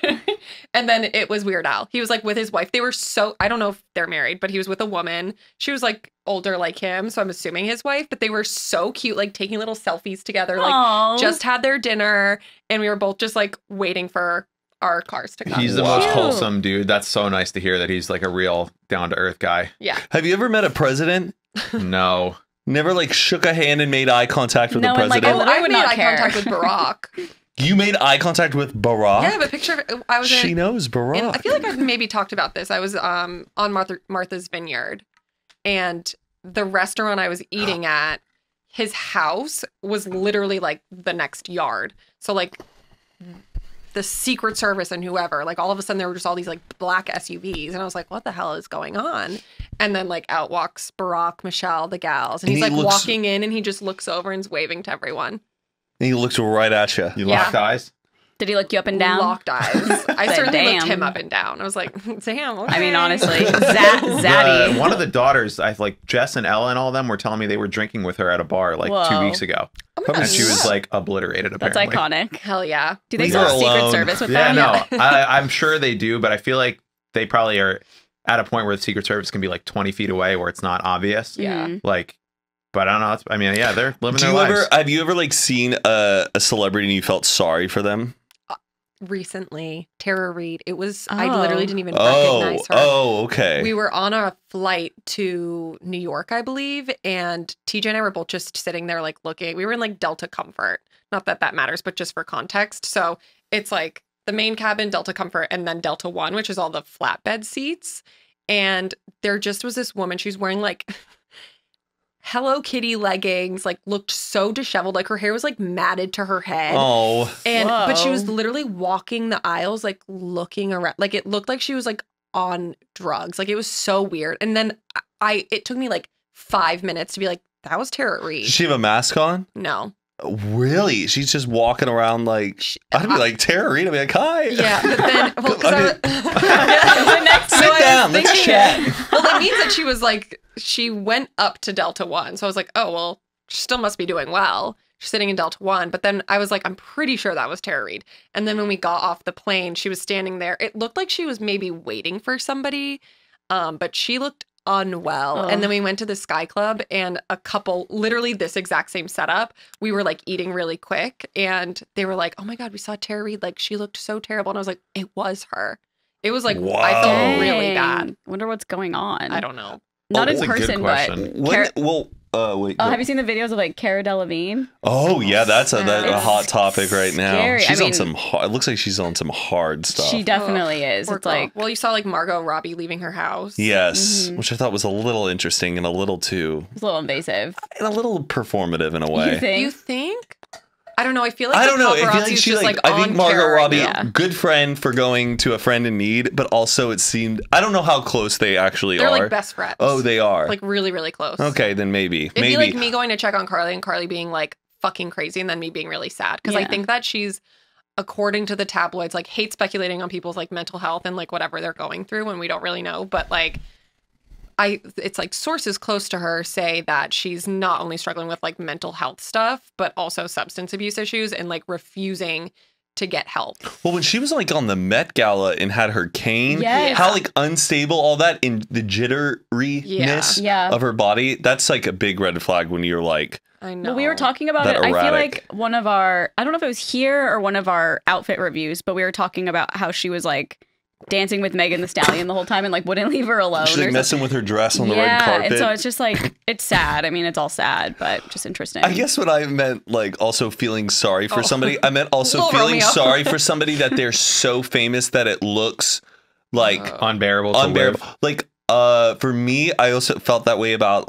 And then it was Weird Al. He was like with his wife. They were I don't know if they're married, but he was with a woman. She was like older, like him, so I'm assuming his wife. But they were so cute, like taking little selfies together. Like just had their dinner, and we were both just like waiting for our cars to come. He's the most wholesome dude. That's so nice to hear that he's like a real down to earth guy. Yeah. Have you ever met a president? No. Never like shook a hand and made eye contact with the president? And, like, I made eye contact with Barack. You made eye contact with Barack? Yeah, I have a picture of She knows Barack. I feel like I've maybe talked about this. I was on Martha's Vineyard, and the restaurant I was eating at, his house was literally like the next yard. So like the Secret Service and whoever, like all of a sudden there were just all these like black SUVs, and I was like, what the hell is going on? And then like out walks Barack, Michelle, the gals, and he's like walking in, and he just looks over and's waving to everyone. And he looks right at you. You locked eyes? Did he look you up and down? Locked eyes. I certainly looked him up and down. I was like, damn. Okay. I mean, honestly, Zaddy. One of the daughters, Jess and Ella and all of them were telling me they were drinking with her at a bar like 2 weeks ago. Oh my gosh. She was like obliterated, apparently. That's iconic. Hell yeah. Do they still have Secret Service with them? No. I'm sure they do, but I feel like they probably are at a point where the Secret Service can be like 20 feet away where it's not obvious. Yeah. Like, but I don't know. They're living their lives. Have you ever like seen a celebrity and you felt sorry for them? recently, Tara Reid. It was, I literally didn't even recognize her. Oh, okay. We were on a flight to New York, I believe, and TJ and I were both just sitting there, like, looking. We were in, like, Delta Comfort. Not that that matters, but just for context. So it's, like, the main cabin, Delta Comfort, and then Delta One, which is all the flatbed seats. And there just was this woman. She's wearing, like... Hello Kitty leggings, like, looked so disheveled, like her hair was like matted to her head. Oh, and whoa. But she was literally walking the aisles, like looking around, like it looked like she was like on drugs, like it was so weird. And then it took me like 5 minutes to be like, that was Tara Reid. Did she have a mask on? No. Really? She's just walking around like I'd be like, Tara Reid, I'd be like, hi. Yeah, but then sit down, let's chat. Well, that means that she was like, she went up to Delta One. So I was like, oh well, she still must be doing well. She's sitting in Delta One. But then I was like, I'm pretty sure that was Tara Reid. And then when we got off the plane, she was standing there. It looked like she was maybe waiting for somebody, but she looked unwell. Oh. And then we went to the Sky Club, and a couple, literally this exact same setup, we were like eating really quick, and they were like, oh my god, we saw Tara Reid, like she looked so terrible. And I was like, it was her. It was like, wow. I felt really bad. I wonder what's going on. I don't know. Not in person, but have you seen the videos of like Cara Delevingne? Oh yeah, that's a hot topic right now. Scary. She's on some hard, it looks like she's on some hard stuff. She definitely is. It's like, well, you saw like Margot Robbie leaving her house. Yes, which I thought was a little interesting and a little too. It's a little invasive. And a little performative in a way. You think? I don't know. I feel like I think Margot Robbie, good friend for going to a friend in need, but also it seemed, I don't know how close they actually are. They're like best friends. Oh, they are. Like really, really close. Okay, then maybe. It'd be like me going to check on Carly and Carly being like fucking crazy, and then me being really sad. Because I think that she's, according to the tabloids, like hate speculating on people's like mental health and like whatever they're going through when we don't really know. But like, it's like sources close to her say that she's not only struggling with like mental health stuff, but also substance abuse issues and like refusing to get help. Well, when she was like on the Met Gala and had her cane, how like unstable all that in the jitteriness of her body, that's like a big red flag when you're like, I know. Well, we were talking about it. Erratic. I feel like I don't know if it was here or one of our outfit reviews, but we were talking about how she was like dancing with Megan Thee Stallion the whole time and like wouldn't leave her alone. She's like messing with her dress on the red carpet. And so it's just like, it's sad. I mean, it's all sad, but just interesting. I guess what I meant, like also feeling sorry for somebody. I meant also feeling sorry for somebody that they're so famous that it looks like unbearable. Like for me, I also felt that way about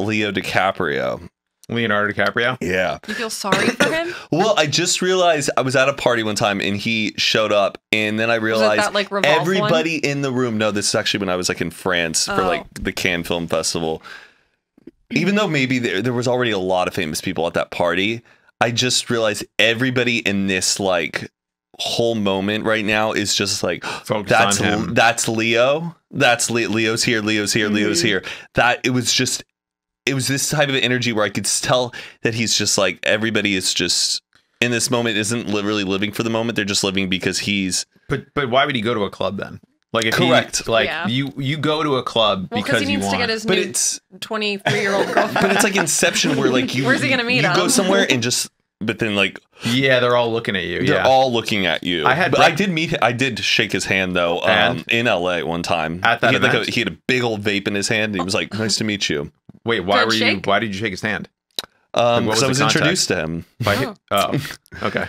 Leonardo DiCaprio? Yeah. You feel sorry for him? Well, I just realized I was at a party one time and he showed up, and then I realized everybody in the room. No, this is actually when I was like in France for like the Cannes Film Festival. Even though maybe there was already a lot of famous people at that party, I just realized everybody in this like whole moment right now is just like, that's Leo. That's Leo's here. Leo's here. Leo's here. That it was just. It was this type of energy where I could tell that he's just like, everybody is just in this moment, isn't literally living for the moment. They're just living because he's. But why would he go to a club then? Like if correct. He, like yeah. you go to a club because he needs to get his new 23-year-old girlfriend. But it's like Inception, where like where's he gonna meet him? You go somewhere and just. But then like, yeah, they're all looking at you. They're all looking at you. I did shake his hand though, in LA one time. At that event. He had a big old vape in his hand, and he was like, nice to meet you. Wait, why did you shake his hand? Because I was introduced to him. Okay.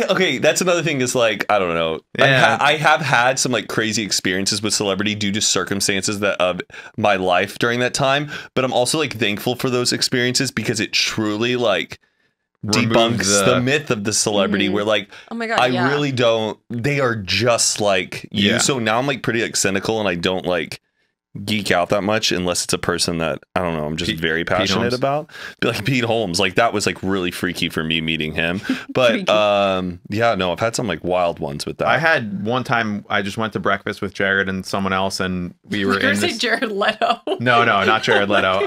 Okay, that's another thing is like, I don't know. Yeah. I have had some like crazy experiences with celebrity due to circumstances that of my life during that time. But I'm also like thankful for those experiences because it truly like debunks the myth of the celebrity where like, oh my God, I really don't. They are just like you. Yeah. So now I'm like pretty like cynical, and I don't like geek out that much unless it's a person that I don't know I'm just very passionate about, like Pete Holmes. Like that was like really freaky for me meeting him, but yeah, no, I've had some like wild ones with that. I had one time I just went to breakfast with Jared and someone else, and we were Jared Leto. No, not Jared Leto.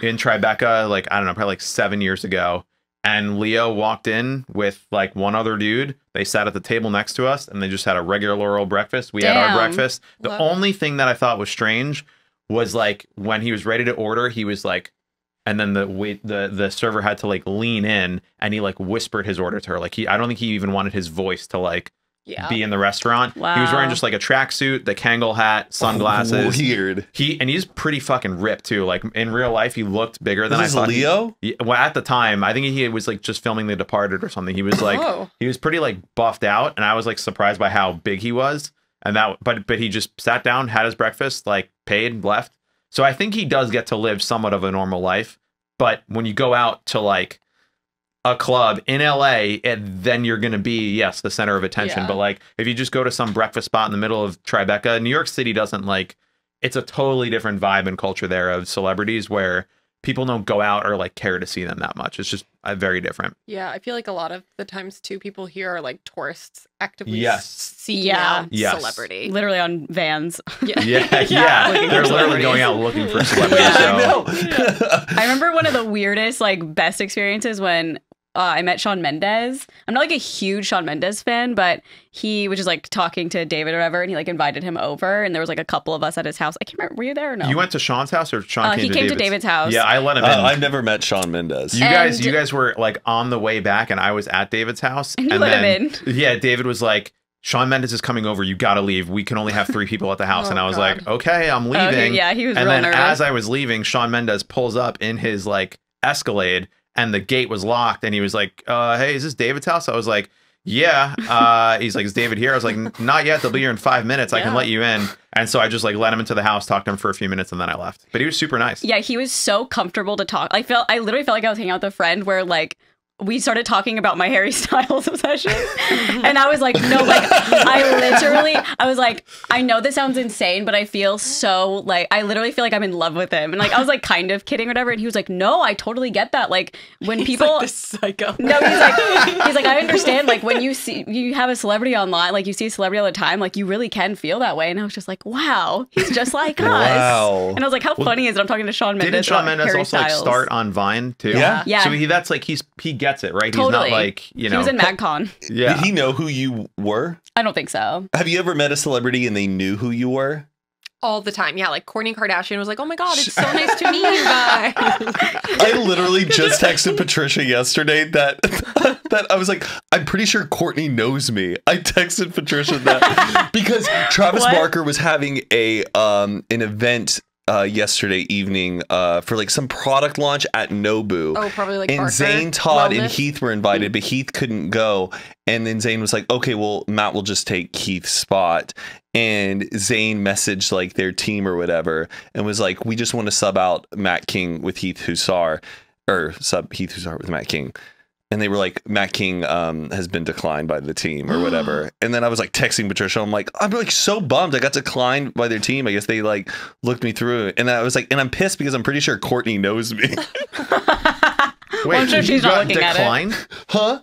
In Tribeca, like I don't know, probably like 7 years ago, and Leo walked in with like one other dude. They sat at the table next to us, and they just had a regular old breakfast. We had our breakfast. The only thing that I thought was strange was like when he was ready to order, he was like, and then the server had to like lean in, and he like whispered his order to her. Like I don't think he even wanted his voice to like yeah. be in the restaurant. Wow. He was wearing just like a tracksuit, the Kangol hat, sunglasses. Weird. He's pretty fucking ripped too. Like in real life, he looked bigger than I thought. Leo? Well, at the time, I think he was like just filming The Departed or something. He was like, he was pretty like buffed out, and I was like surprised by how big he was. And that, but he just sat down, had his breakfast, like paid, and left. So I think he does get to live somewhat of a normal life. But when you go out to like a club in LA, and then you're going to be, yes, the center of attention. Yeah. But like, if you just go to some breakfast spot in the middle of Tribeca, New York City doesn't like, it's a totally different vibe and culture there of celebrities where people don't go out or like care to see them that much. It's just very different. Yeah. I feel like a lot of the times too, people here are like tourists actively seeking out celebrity. Literally on vans. Yeah. Yeah. They're literally going out looking for celebrities. I remember one of the weirdest, like best experiences when I met Shawn Mendes. I'm not like a huge Shawn Mendes fan, but he was just like talking to David or whatever, and he like invited him over, and there was like a couple of us at his house. I can't remember. Were you there or no? You went to Shawn's house, or Shawn came to David's? He came to David's house. Yeah, I let him in. I've never met Shawn Mendes. You guys were like on the way back, and I was at David's house. And you let him in. Yeah, David was like, Shawn Mendes is coming over. You got to leave. We can only have 3 people at the house. And I was like, okay, I'm leaving. Okay, yeah, he was real nervous. And then as I was leaving, Shawn Mendes pulls up in his like Escalade, and the gate was locked, and he was like, hey, is this David's house? I was like, yeah. He's like, is David here? I was like, not yet. They'll be here in 5 minutes. I can let you in. And so I just like let him into the house, talked to him for a few minutes, and then I left. But he was super nice. Yeah, he was so comfortable to talk. I literally felt like I was hanging out with a friend where like we started talking about my Harry Styles obsession. And I was like, no, like I was like, I know this sounds insane, but I feel so like, I literally feel like I'm in love with him. And like, I was like kind of kidding or whatever. And he was like, no, I totally get that. Like when people, psycho. No, he's like, I understand. Like when you have a celebrity online, like you see a celebrity all the time, like you really can feel that way. And I was just like, wow, he's just like us. And I was like, how funny is it? I'm talking to Shawn Mendes. Didn't Shawn Mendes also like start on Vine too? Yeah. Yeah. So he gets it, right? Totally. He's not like, you know, he was in MagCon. Yeah. Did he know who you were? I don't think so. Have you ever met a celebrity and they knew who you were? All the time. Yeah, like Kourtney Kardashian was like, oh my god, it's so nice to meet you guys. I literally just texted Patricia yesterday that I was like, I'm pretty sure Kourtney knows me. I texted Patricia that because Travis Barker was having a an event yesterday evening for like some product launch at Nobu. Oh, probably like. And Zane, Todd, and Heath were invited, but Heath couldn't go. And then Zane was like, okay, well, Matt will just take Heath's spot. And Zane messaged like their team or whatever and was like, we just want to sub out Matt King with Heath Hussar, or sub Heath Hussar with Matt King. And they were like, Matt King has been declined by the team or whatever. And then I was like texting Patricia. I'm like so bummed. I got declined by their team. I guess they like looked me through. And I was like, and I'm pissed because I'm pretty sure Kourtney knows me. Wait, well, I'm sure she's not looking declined? At it. Huh?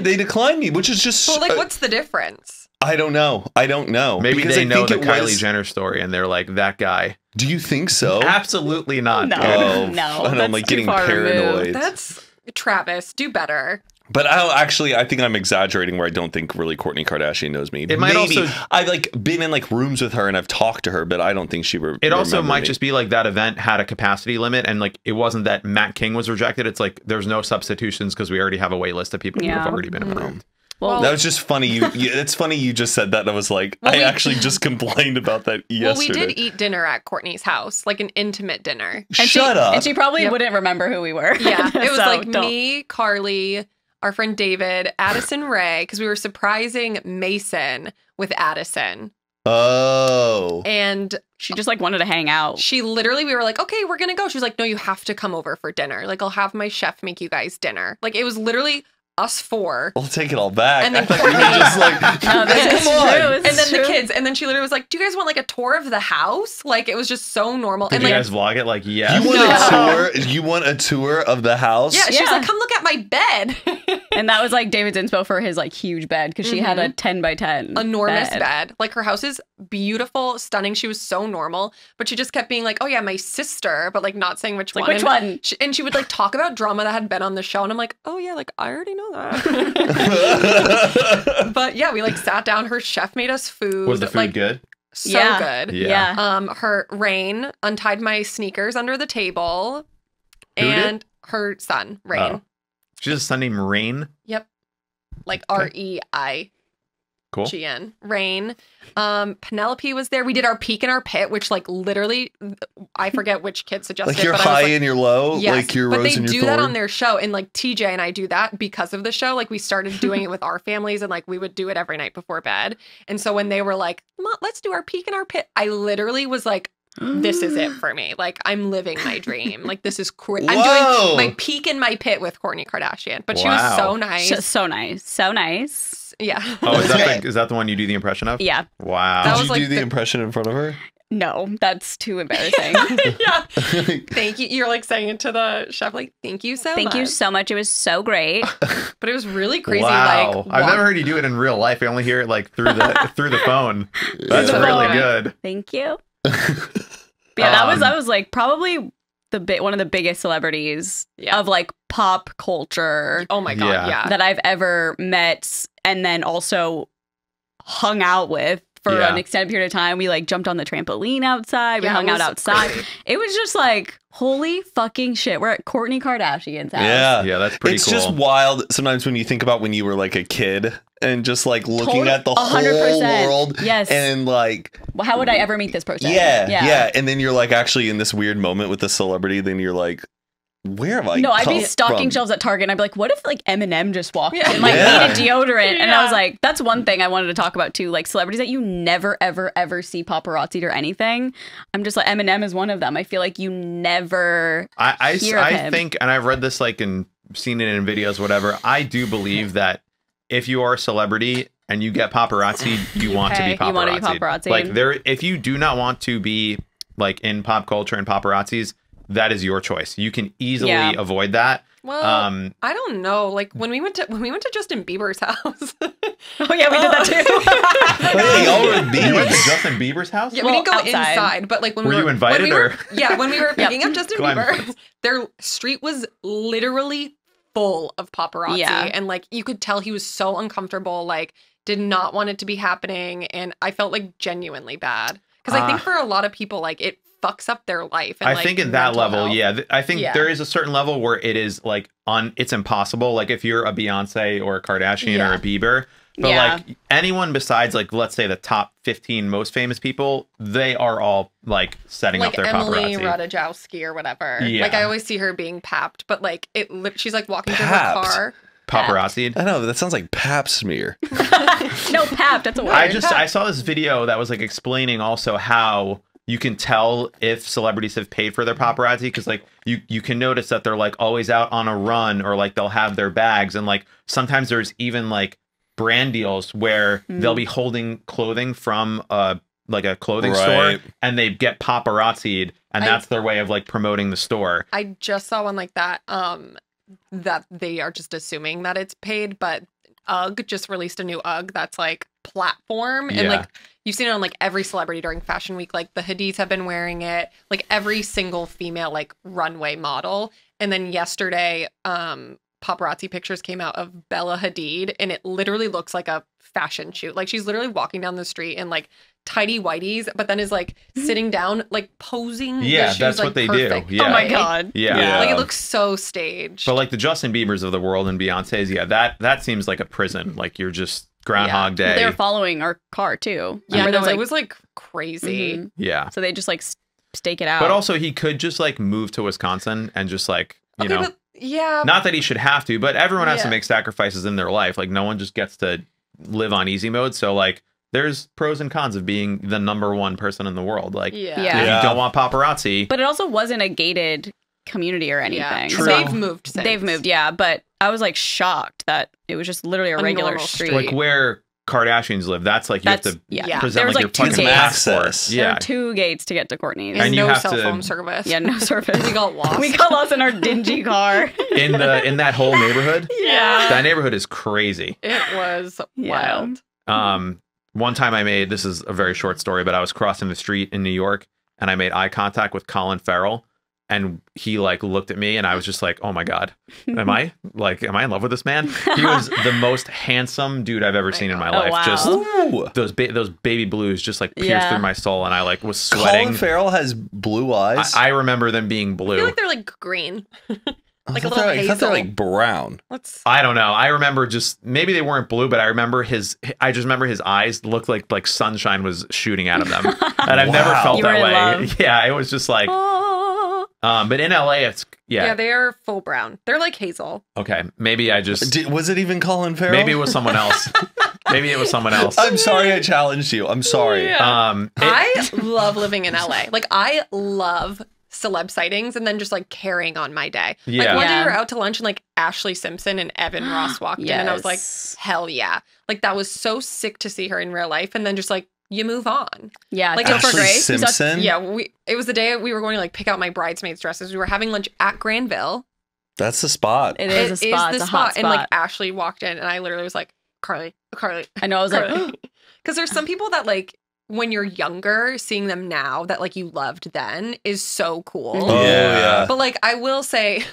They declined me, which is just... Well, like, what's the difference? I don't know. I don't know. Maybe they know the Kylie Jenner story and they're like, that guy. Do you think so? Absolutely not. No. Oh, no. And I'm like getting paranoid. Removed. That's... Travis, do better. But I think I'm exaggerating where I don't think really Kourtney Kardashian knows me. It might also, I've like been in like rooms with her and I've talked to her, but I don't think she would. It also might just be like that event had a capacity limit, and like it wasn't that Matt King was rejected. It's like there's no substitutions because we already have a wait list of people who have already been approved. Well, that was just funny. It's funny you just said that. And I was like, I actually just complained about that yesterday. Well, we did eat dinner at Kourtney's house, like an intimate dinner. And Shut up. And she probably wouldn't remember who we were. Yeah, it was me, Carly, our friend David, Addison Ray, because we were surprising Mason with Addison. Oh. And she just like wanted to hang out. She literally, we were like, okay, we're going to go. She was like, no, you have to come over for dinner. Like, I'll have my chef make you guys dinner. Like, it was literally... us 4. We'll take it all back. And then the kids. And then she literally was like, do you guys want like a tour of the house? Like it was just so normal. Did and you like, guys vlog it? Like, yeah. You want a tour? You want a tour of the house? Yeah. She was like, come look at my bed. And that was like David's inspo for his like huge bed. Cause she had a 10-by-10. Enormous bed. Like her house is beautiful, stunning. She was so normal, but she just kept being like, oh yeah, my sister, but like not saying which one. Which one? And she would like talk about drama that had been on the show. And I'm like, oh yeah, like I already know. But yeah, we like sat down. Her chef made us food. Was the food like, good? So good. Yeah. Her Rain untied my sneakers under the table, and her son Rain. She's a son named Rain. Yep. Like R E I Cool. Gian, Rain, Penelope was there. We did our peak and our pit, which like literally, I forget which kid suggested. Like your high and your low, yes, like your rose and your thorn. But they do that on their show, and like TJ and I do that because of the show. Like we started doing it with our families, and like we would do it every night before bed. And so when they were like, "Let's do our peak and our pit," I literally was like, "This is it for me. Like I'm living my dream. Like this is crazy. I'm doing my peak and my pit with Kourtney Kardashian." But she was so nice, so nice. Yeah. Oh, is that the one you do the impression of? Yeah. Wow. Did you do the impression in front of her? No, that's too embarrassing. Yeah. Thank you. You're like saying it to the chef, like, thank you so much. It was so great. But it was really crazy. Wow. Like, I've never heard you do it in real life. I only hear it like through the phone. That's really good. Thank you. Yeah, that was like probably one of the biggest celebrities of like pop culture. Oh my God. Yeah. That I've ever met. And then also hung out with for an extended period of time. We like jumped on the trampoline outside. We hung out outside. Crazy. It was just like, holy fucking shit. We're at Kourtney Kardashian's house. Yeah. Yeah, that's pretty cool. It's just wild sometimes when you think about when you were like a kid and just like looking at the 100%. Whole world. Yes. And like, well, how would I ever meet this person? Yeah. And then you're like actually in this weird moment with the celebrity. Then you're like, where am I? No, I'd be stocking shelves at Target and I'd be like, what if like Eminem just walked in, like needed deodorant? Yeah. And I was like, that's one thing I wanted to talk about too. Like celebrities that you never, ever, ever see paparazzi'd or anything. I'm just like, Eminem is one of them. I feel like you never hear of him. I think, and I've read this like and seen it in videos, whatever. I do believe that if you are a celebrity and you get paparazzi, you want to be paparazzi. You want to be paparazzi. Like if you do not want to be like in pop culture and paparazzis, that is your choice. You can easily avoid that. Well, I don't know. Like when we went to Justin Bieber's house. We did that too. You went to Justin Bieber's house? Yeah, well, we didn't go inside, but like when we were picking up Justin Bieber, their street was literally full of paparazzi, and like you could tell he was so uncomfortable, like did not want it to be happening, and I felt like genuinely bad because I think for a lot of people, like it fucks up their life. And, I think at that level, I think there is a certain level where it is like it's impossible. Like if you're a Beyonce or a Kardashian or a Bieber, but like anyone besides like let's say the top 15 most famous people, they are all like setting like up their paparazzi. Like Emily Ratajkowski or whatever. Yeah. Like I always see her being papped, but like she's like walking through her car. Paparazzi. I know, that sounds like pap smear. No, pap. That's a word. I saw this video that was like explaining also how you can tell if celebrities have paid for their paparazzi because like you can notice that they're like always out on a run or like they'll have their bags, and like sometimes there's even like brand deals where they'll be holding clothing from a clothing store and they get paparazzi'd, and that's their way of like promoting the store. I just saw one like that that they are just assuming that it's paid, but UGG just released a new UGG that's like platform, and like you've seen it on like every celebrity during fashion week. Like the Hadids have been wearing it, like every single female like runway model. And then yesterday paparazzi pictures came out of Bella Hadid, and it literally looks like a fashion shoot. Like she's literally walking down the street in like tidy whities, but then is like sitting down, like posing. Yeah, that's like what they do. Yeah. Oh my God. Yeah. Like it looks so staged. But like the Justin Biebers of the world and Beyonce's, that seems like a prison. Like you're just Groundhog Day. They were following our car too. Yeah, no, it was like crazy. Mm-hmm. Yeah. So they just like stake it out. But also he could just like move to Wisconsin and just like, you know. But, not that he should have to, but everyone has to make sacrifices in their life. Like no one just gets to live on easy mode. So like there's pros and cons of being the #1 person in the world. Like you don't want paparazzi. But it also wasn't a gated community or anything. Yeah, so they've moved since. They've moved, but I was like shocked that it was just literally a regular street. Like where Kardashians live, that's like you have to present like your fucking passport. Yeah. There were 2 gates to get to Kourtney's. And no cell phone service. Yeah, no service. We got lost. We got lost in our dingy car. In that whole neighborhood? Yeah. That neighborhood is crazy. It was wild. One time this is a very short story, but I was crossing the street in New York and I made eye contact with Colin Farrell. And he like looked at me and I was just like, oh my God, am I in love with this man? He was the most handsome dude I've ever seen in my life. Oh, wow. Just those baby blues just like pierced through my soul. And I like was sweating. Colin Farrell has blue eyes. I remember them being blue. I feel like they're like green. Like a little hazel. They're like brown. I don't know. I remember just maybe they weren't blue, but I remember his. I just remember his eyes looked like sunshine was shooting out of them, and I've never felt that way. Love. Yeah, it was just like. But in LA, it's yeah, they are full brown. They're like hazel. Okay, maybe I just was it even Colin Farrell? Maybe it was someone else. Maybe it was someone else. I'm sorry I challenged you. I'm sorry. Yeah. I love living in LA. Like I love celeb sightings and then just like carrying on my day. Yeah. Like one day we were out to lunch and like Ashley Simpson and Evan Ross walked in and I was like, hell yeah. Like that was so sick to see her in real life and then just like you move on. Yeah. Like Ashley Simpson? Yeah. It was the day we were going to like pick out my bridesmaids dresses. We were having lunch at Granville. That's the spot. It is a spot. It's the spot. And like Ashley walked in and I literally was like, Carly. I know. I was like, because there's some people that like when you're younger, seeing them now that like you loved then is so cool. Oh, yeah. But like I will say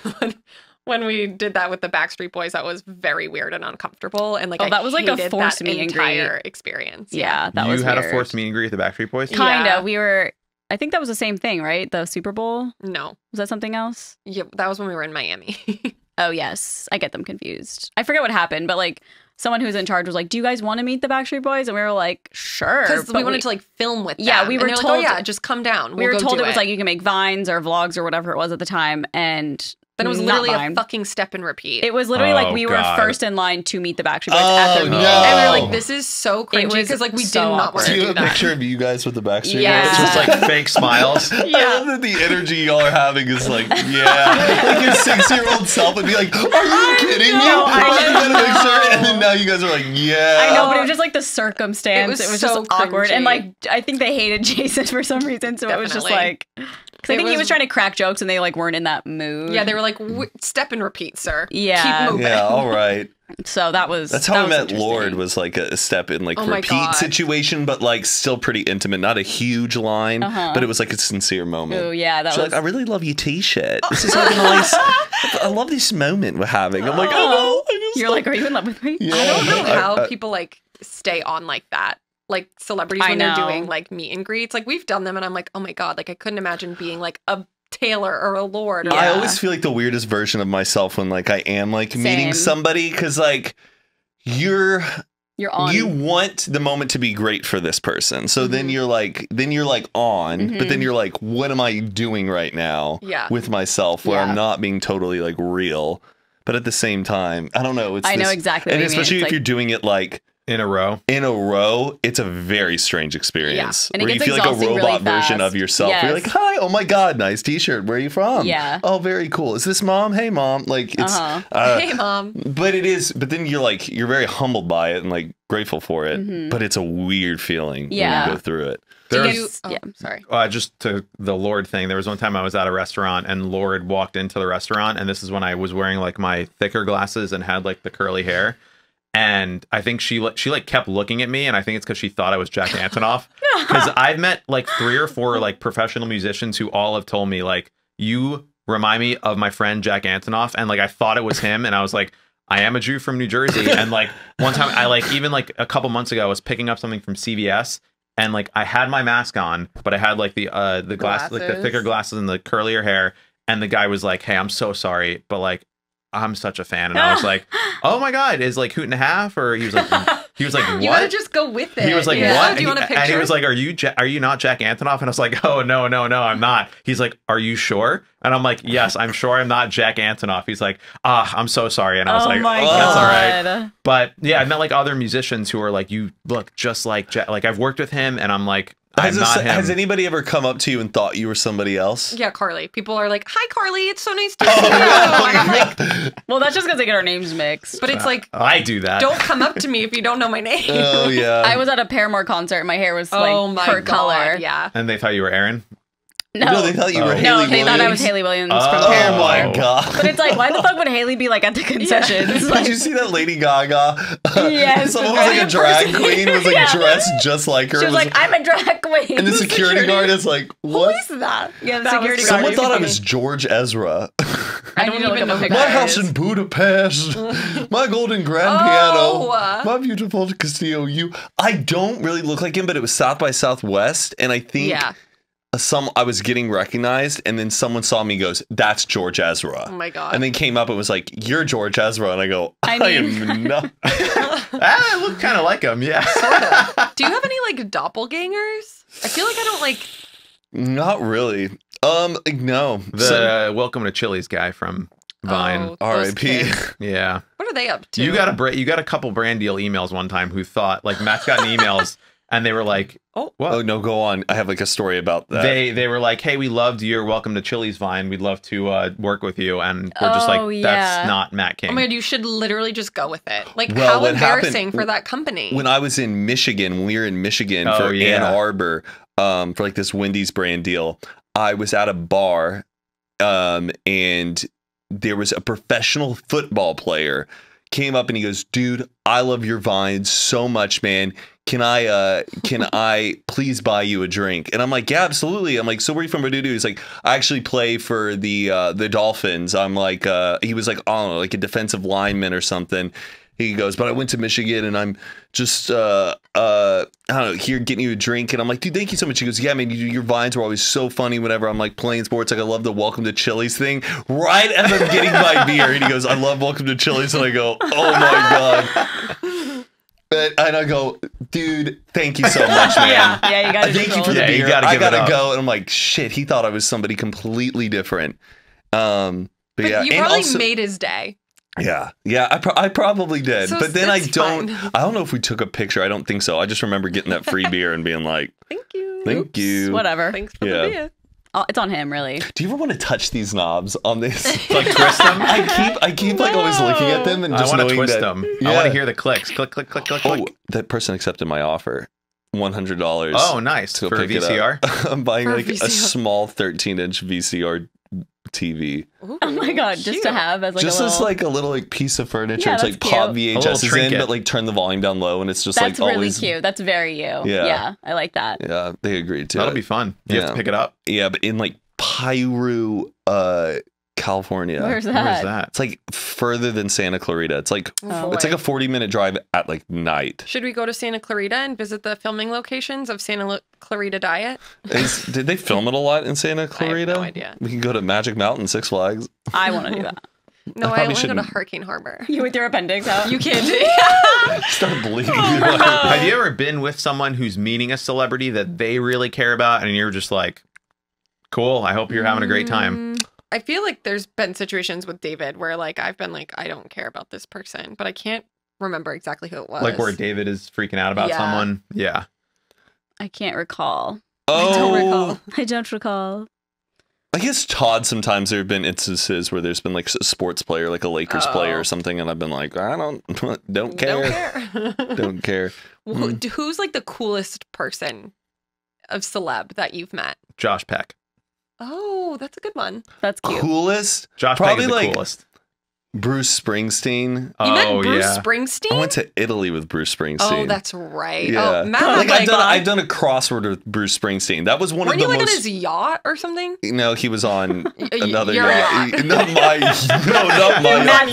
when we did that with the Backstreet Boys, that was very weird and uncomfortable. And like oh, that was like a forced meet and greet experience. Yeah, that was weird. You had a forced meet and greet with the Backstreet Boys? Kind of. We were. I think that was the same thing, right? The Super Bowl? No. Was that something else? Yeah, that was when we were in Miami. Oh yes, I get them confused. I forget what happened, but like. Someone who's in charge was like, do you guys want to meet the Backstreet Boys? And we were like, sure. Because we wanted to like film with them. Yeah, we were told, like, oh, yeah, just come down. We were told it was like you can make vines or vlogs or whatever it was at the time. And then it was literally a fucking step and repeat. It was literally like we were first in line to meet the Backstreet Boys at their meeting. And we were like, this is so cringy because like we did not want to do that. Do you have a picture of you guys with the Backstreet Boys? Just like fake smiles. I love that the energy y'all are having is like, like your 6-year-old self would be like, are you kidding me? And then now you guys are like, I know, but it was just like the circumstance. It was just awkward. And like, I think they hated Jason for some reason. So it was just like, because I think he was trying to crack jokes and they like weren't in that mood. Yeah, they were like, step and repeat, sir. Yeah. Keep moving. Yeah, all right. So that was that's how I met Lord was like a step in like repeat situation, but like still pretty intimate, not a huge line, but it was like a sincere moment. Oh yeah, that was like I really love your t-shirt. This is like a nice. I love this moment we're having. I'm like, oh, you're like, are you in love with me? Yeah. I don't know how people like stay on like that. Like celebrities when they're doing like meet and greets, like we've done them, and I'm like, oh my god, like I couldn't imagine being like a Taylor or a Lord. Or I always feel like the weirdest version of myself when like I am like meeting somebody because like you want the moment to be great for this person, so then you're like on, but then you're like, what am I doing right now with myself where I'm not being totally like real, but at the same time I don't know. It's I know exactly what you mean. And especially if you're doing it like. In a row, it's a very strange experience. Yeah. And where you feel like a robot version of yourself. Yes. You're like, hi, oh my god, nice t-shirt. Where are you from? Yeah. Oh, very cool. Is this mom? Hey, mom. Like, it's hey, mom. But it is. But then you're like, you're very humbled by it and like grateful for it. But it's a weird feeling when you go through it. Just to the Lord thing. There was one time I was at a restaurant and Lord walked into the restaurant, and this is when I was wearing like my thicker glasses and had like the curly hair. And I think she like kept looking at me, and I think it's because she thought I was Jack Antonoff. Because I've met like 3 or 4 like professional musicians who all have told me like, you remind me of my friend Jack Antonoff, and like I thought it was him, and I was like, I am a Jew from New Jersey. And like one time I like even like a couple months ago I was picking up something from CVS, and like I had my mask on, but I had like the glasses, like the thicker glasses and the curlier hair, and the guy was like, hey, I'm so sorry, but like. I'm such a fan. And I was like, oh my god, is like Hoot and a Half? Or he was like, what? You gotta just go with it. He was like, what? Do you want a picture? And he was like, are you not Jack Antonoff? And I was like, oh no, I'm not. He's like, are you sure? And I'm like, yes, I'm sure I'm not Jack Antonoff. He's like, ah, I'm so sorry. And I was like, oh, that's all right. But yeah, I met like other musicians who are like, you look just like Jack. Like I've worked with him, and I'm like, Has anybody ever come up to you and thought you were somebody else? Yeah, Carly. People are like, hi, Carly. It's so nice to see you. And I'm like, well, that's just because they get our names mixed. But it's like, I do that. Don't come up to me if you don't know my name. Oh, yeah. I was at a Paramore concert. And my hair was like her color. Yeah. And they thought you were Aaron? No, they thought you were Hayley Williams. No, they thought I was Hayley Williams from Paramore. Oh my god! But it's like, why the fuck would Hayley be like at the concessions? Yeah. Did you see that Lady Gaga? Yes. Someone was like a drag queen, was like dressed just like her. She was like, I'm a drag queen. And the security guard is like, what? Who is that? Yeah, the security guard. Someone thought I was George Ezra. I don't even know. My house in Budapest. My golden grand piano. My beautiful Castillo. I don't really look like him, but it was South by Southwest, and I think. I was getting recognized, and then someone saw me and goes, "That's George Ezra." Oh my god! And then came up and was like, "You're George Ezra," and I go, "I am not." I look kind of like him, yeah. Sorta. Do you have any like doppelgangers? I feel like I don't like. Not really. No. The Welcome to Chili's guy from Vine. Oh, R.I.P. Yeah. What are they up to? You got a couple brand deal emails one time who thought like Matt's gotten emails. And they were like, oh no, go on. I have like a story about that. They were like, hey, we loved your Welcome to Chili's Vine. We'd love to work with you. And we're just like, that's not Matt King. Oh my God, you should literally just go with it. Like, well, how embarrassing for that company. When I was in Michigan, when we were in Michigan for Ann Arbor, for like this Wendy's brand deal, I was at a bar and there was a professional football player came up and he goes, dude, I love your Vine so much, man. Can I please buy you a drink? And I'm like, yeah, absolutely. I'm like, so where are you from, Badudu? He's like, I actually play for the Dolphins. I'm like, he was like, I don't know, like a defensive lineman or something. He goes, but I went to Michigan and I'm just, I don't know, here getting you a drink. And I'm like, dude, thank you so much. He goes, yeah, man, your Vines were always so funny whenever I'm like playing sports. Like, I love the Welcome to Chili's thing right as I'm getting my beer. And he goes, I love Welcome to Chili's. And I go, oh my God. And I go, dude, thank you so much, man. Yeah, you gotta thank you for the beer. I gotta go. And I'm like, shit, he thought I was somebody completely different. But yeah, you probably made his day. Yeah, yeah, I probably did. So but then I don't know if we took a picture. I don't think so. I just remember getting that free beer and being like, thank you. Thank you. Whatever. Thanks for the beer. Oh, it's on him, really. Do you ever want to touch these knobs on this? Like twist them? I keep like always looking at them and just I want to twist them. Yeah. I want to hear the clicks. Click, click, click, click, click. Oh, that person accepted my offer. $100. Oh, nice. For a VCR? I'm buying like a small 13-inch VCR TV. Ooh, oh my God, cute. Just to have as like just a little... as like a little like piece of furniture. Yeah, it's like pop VHS's in, but like turn the volume down low, and it's just that's like really always cute. That's very you. Yeah, I like that. Yeah, they agreed to. That'll be fun. You have to pick it up. Yeah, but in like Piru, California. Where's that? It's like further than Santa Clarita. It's like it's like a 40-minute drive at like night. Should we go to Santa Clarita and visit the filming locations of Santa Clarita Diet? Did they film it a lot in Santa Clarita? I have no idea. We can go to Magic Mountain, Six Flags. I want to do that. No, I want to go to Hurricane Harbor. You with your appendix out? You can't do it. Start bleeding. Have you ever been with someone who's meeting a celebrity that they really care about, and you're just like, cool, I hope you're having a great time? I feel like there's been situations with David where like I've been like, I don't care about this person, but I can't remember exactly who it was. Like where David is freaking out about someone. Yeah. I can't recall. Oh. I don't recall. I guess Todd, sometimes there have been instances where there's been like a sports player, like a Lakers player or something. And I've been like, I don't care. Don't care. Don't care. Who's like the coolest person of celeb that you've met? Josh Peck. Oh, that's a good one. That's cute. Coolest? Josh probably the coolest. Bruce Springsteen. You met Bruce Springsteen? I went to Italy with Bruce Springsteen. Oh, that's right. Yeah. Oh, Matt, like, I've done a crossword with Bruce Springsteen. That was one of the most... Weren't you like on his yacht or something? No, he was on another yacht. Not my yacht.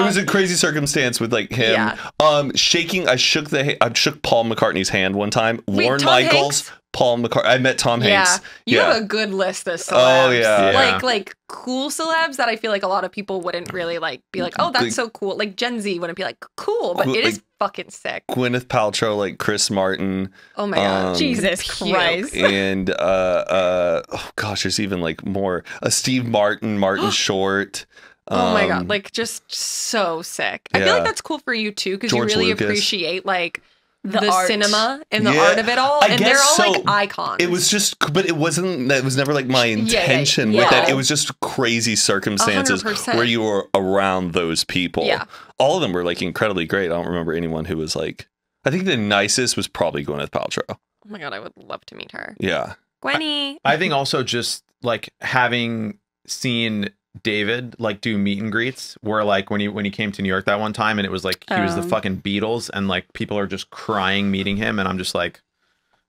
It was a crazy circumstance with like him. Yeah. I shook Paul McCartney's hand one time. Wait, Lorne Michaels. Paul McCartney. I met Tom Hanks. You have a good list of celebs. Oh, yeah. Like cool celebs that I feel like a lot of people wouldn't really like be like, oh, that's so cool. Like Gen Z wouldn't be like, cool, but it is fucking sick. Gwyneth Paltrow, like Chris Martin. Oh, my God. Jesus Christ. And, oh, gosh, there's even like more. Steve Martin, Martin Short. Oh, my God. Like, just so sick. I feel like that's cool for you, too, because you really appreciate, like, the cinema and the art of it all, and they're all like icons. It was just, but it wasn't. That was never like my intention with that. It was just crazy circumstances 100%. Where you were around those people. Yeah, all of them were like incredibly great. I don't remember anyone who was like. I think the nicest was probably Gwyneth Paltrow. Oh my God, I would love to meet her. Yeah, Gwenny. I think also just like having seen David like do meet and greets where like when he came to New York that one time and it was like he was the fucking Beatles and like people are just crying meeting him and I'm just like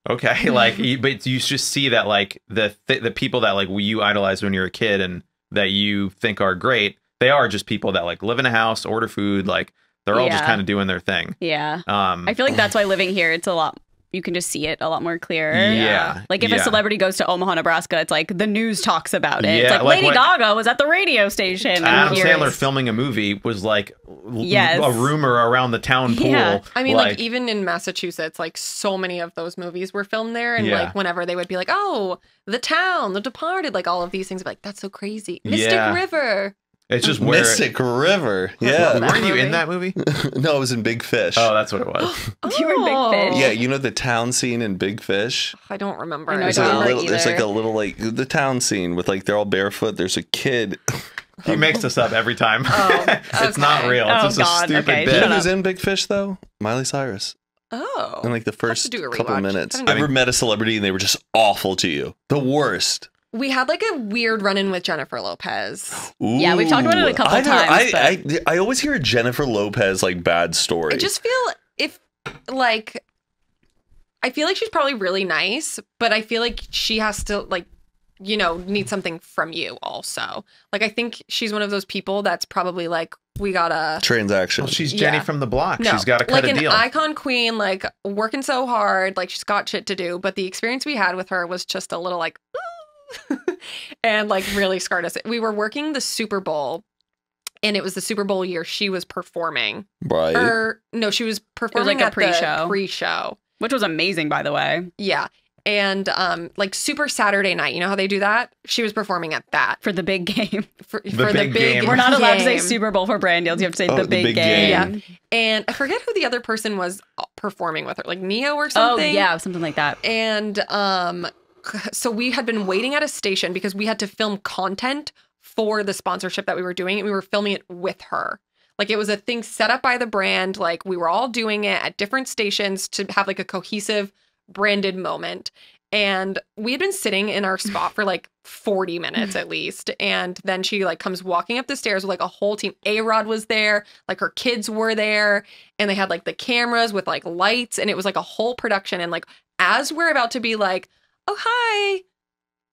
okay like but you just see that like the people that like you idolize when you're a kid and that you think are great, they are just people that like live in a house, order food, like they're all just kind of doing their thing. I feel like that's why living here it's a lot you can just see it a lot more clear. Yeah. Like if a celebrity goes to Omaha, Nebraska, it's like the news talks about it. Yeah, it's like Lady Gaga was at the radio station. Adam Sandler filming a movie was like a rumor around the town pool. Yeah. I mean, like even in Massachusetts, like so many of those movies were filmed there. And like whenever they would be like, oh, The Town, The Departed, like all of these things, like that's so crazy. Mystic River. It's just where Mystic River. Yeah. Weren't you in that movie? No, I was in Big Fish. Oh, that's what it was. You were in Big Fish? Yeah, you know the town scene in Big Fish? I don't remember. There's, like a little the town scene with like they're all barefoot. There's a kid. He makes this up every time. Oh, okay. It's not real. It's just a stupid bit. You know who's in Big Fish though? Miley Cyrus. Oh. In like the first couple minutes. I ever met a celebrity and they were just awful to you. The worst. We had like a weird run-in with Jennifer Lopez. Ooh. Yeah, we've talked about it a couple times. I always hear a Jennifer Lopez like bad story. I just feel I feel like she's probably really nice, but I feel like she has to like, you know, need something from you also. Like I think she's one of those people that's probably like, we got a transaction. Well, she's Jenny from the block. No. She's got to cut a deal. Like an icon queen, like working so hard, like she's got shit to do. But the experience we had with her was just a little like, ooh. And like really scarred us. We were working the Super Bowl, and it was the Super Bowl year she was performing. Right? Or no, she was performing like a pre-show, which was amazing, by the way. Yeah, and like Super Saturday Night. You know how they do that? She was performing at that for the big game. For the big game. We're not allowed to say Super Bowl for brand deals. You have to say the big game. Yeah. And I forget who the other person was performing with her, like Neo or something. Oh yeah, something like that. And so we had been waiting at a station because we had to film content for the sponsorship that we were doing, and we were filming it with her. Like it was a thing set up by the brand. Like we were all doing it at different stations to have like a cohesive branded moment. And we had been sitting in our spot for like 40 minutes at least. And then she like comes walking up the stairs with like a whole team. A-Rod was there, like her kids were there, and they had like the cameras with like lights, and it was like a whole production. And like, as we're about to be like, oh, hi,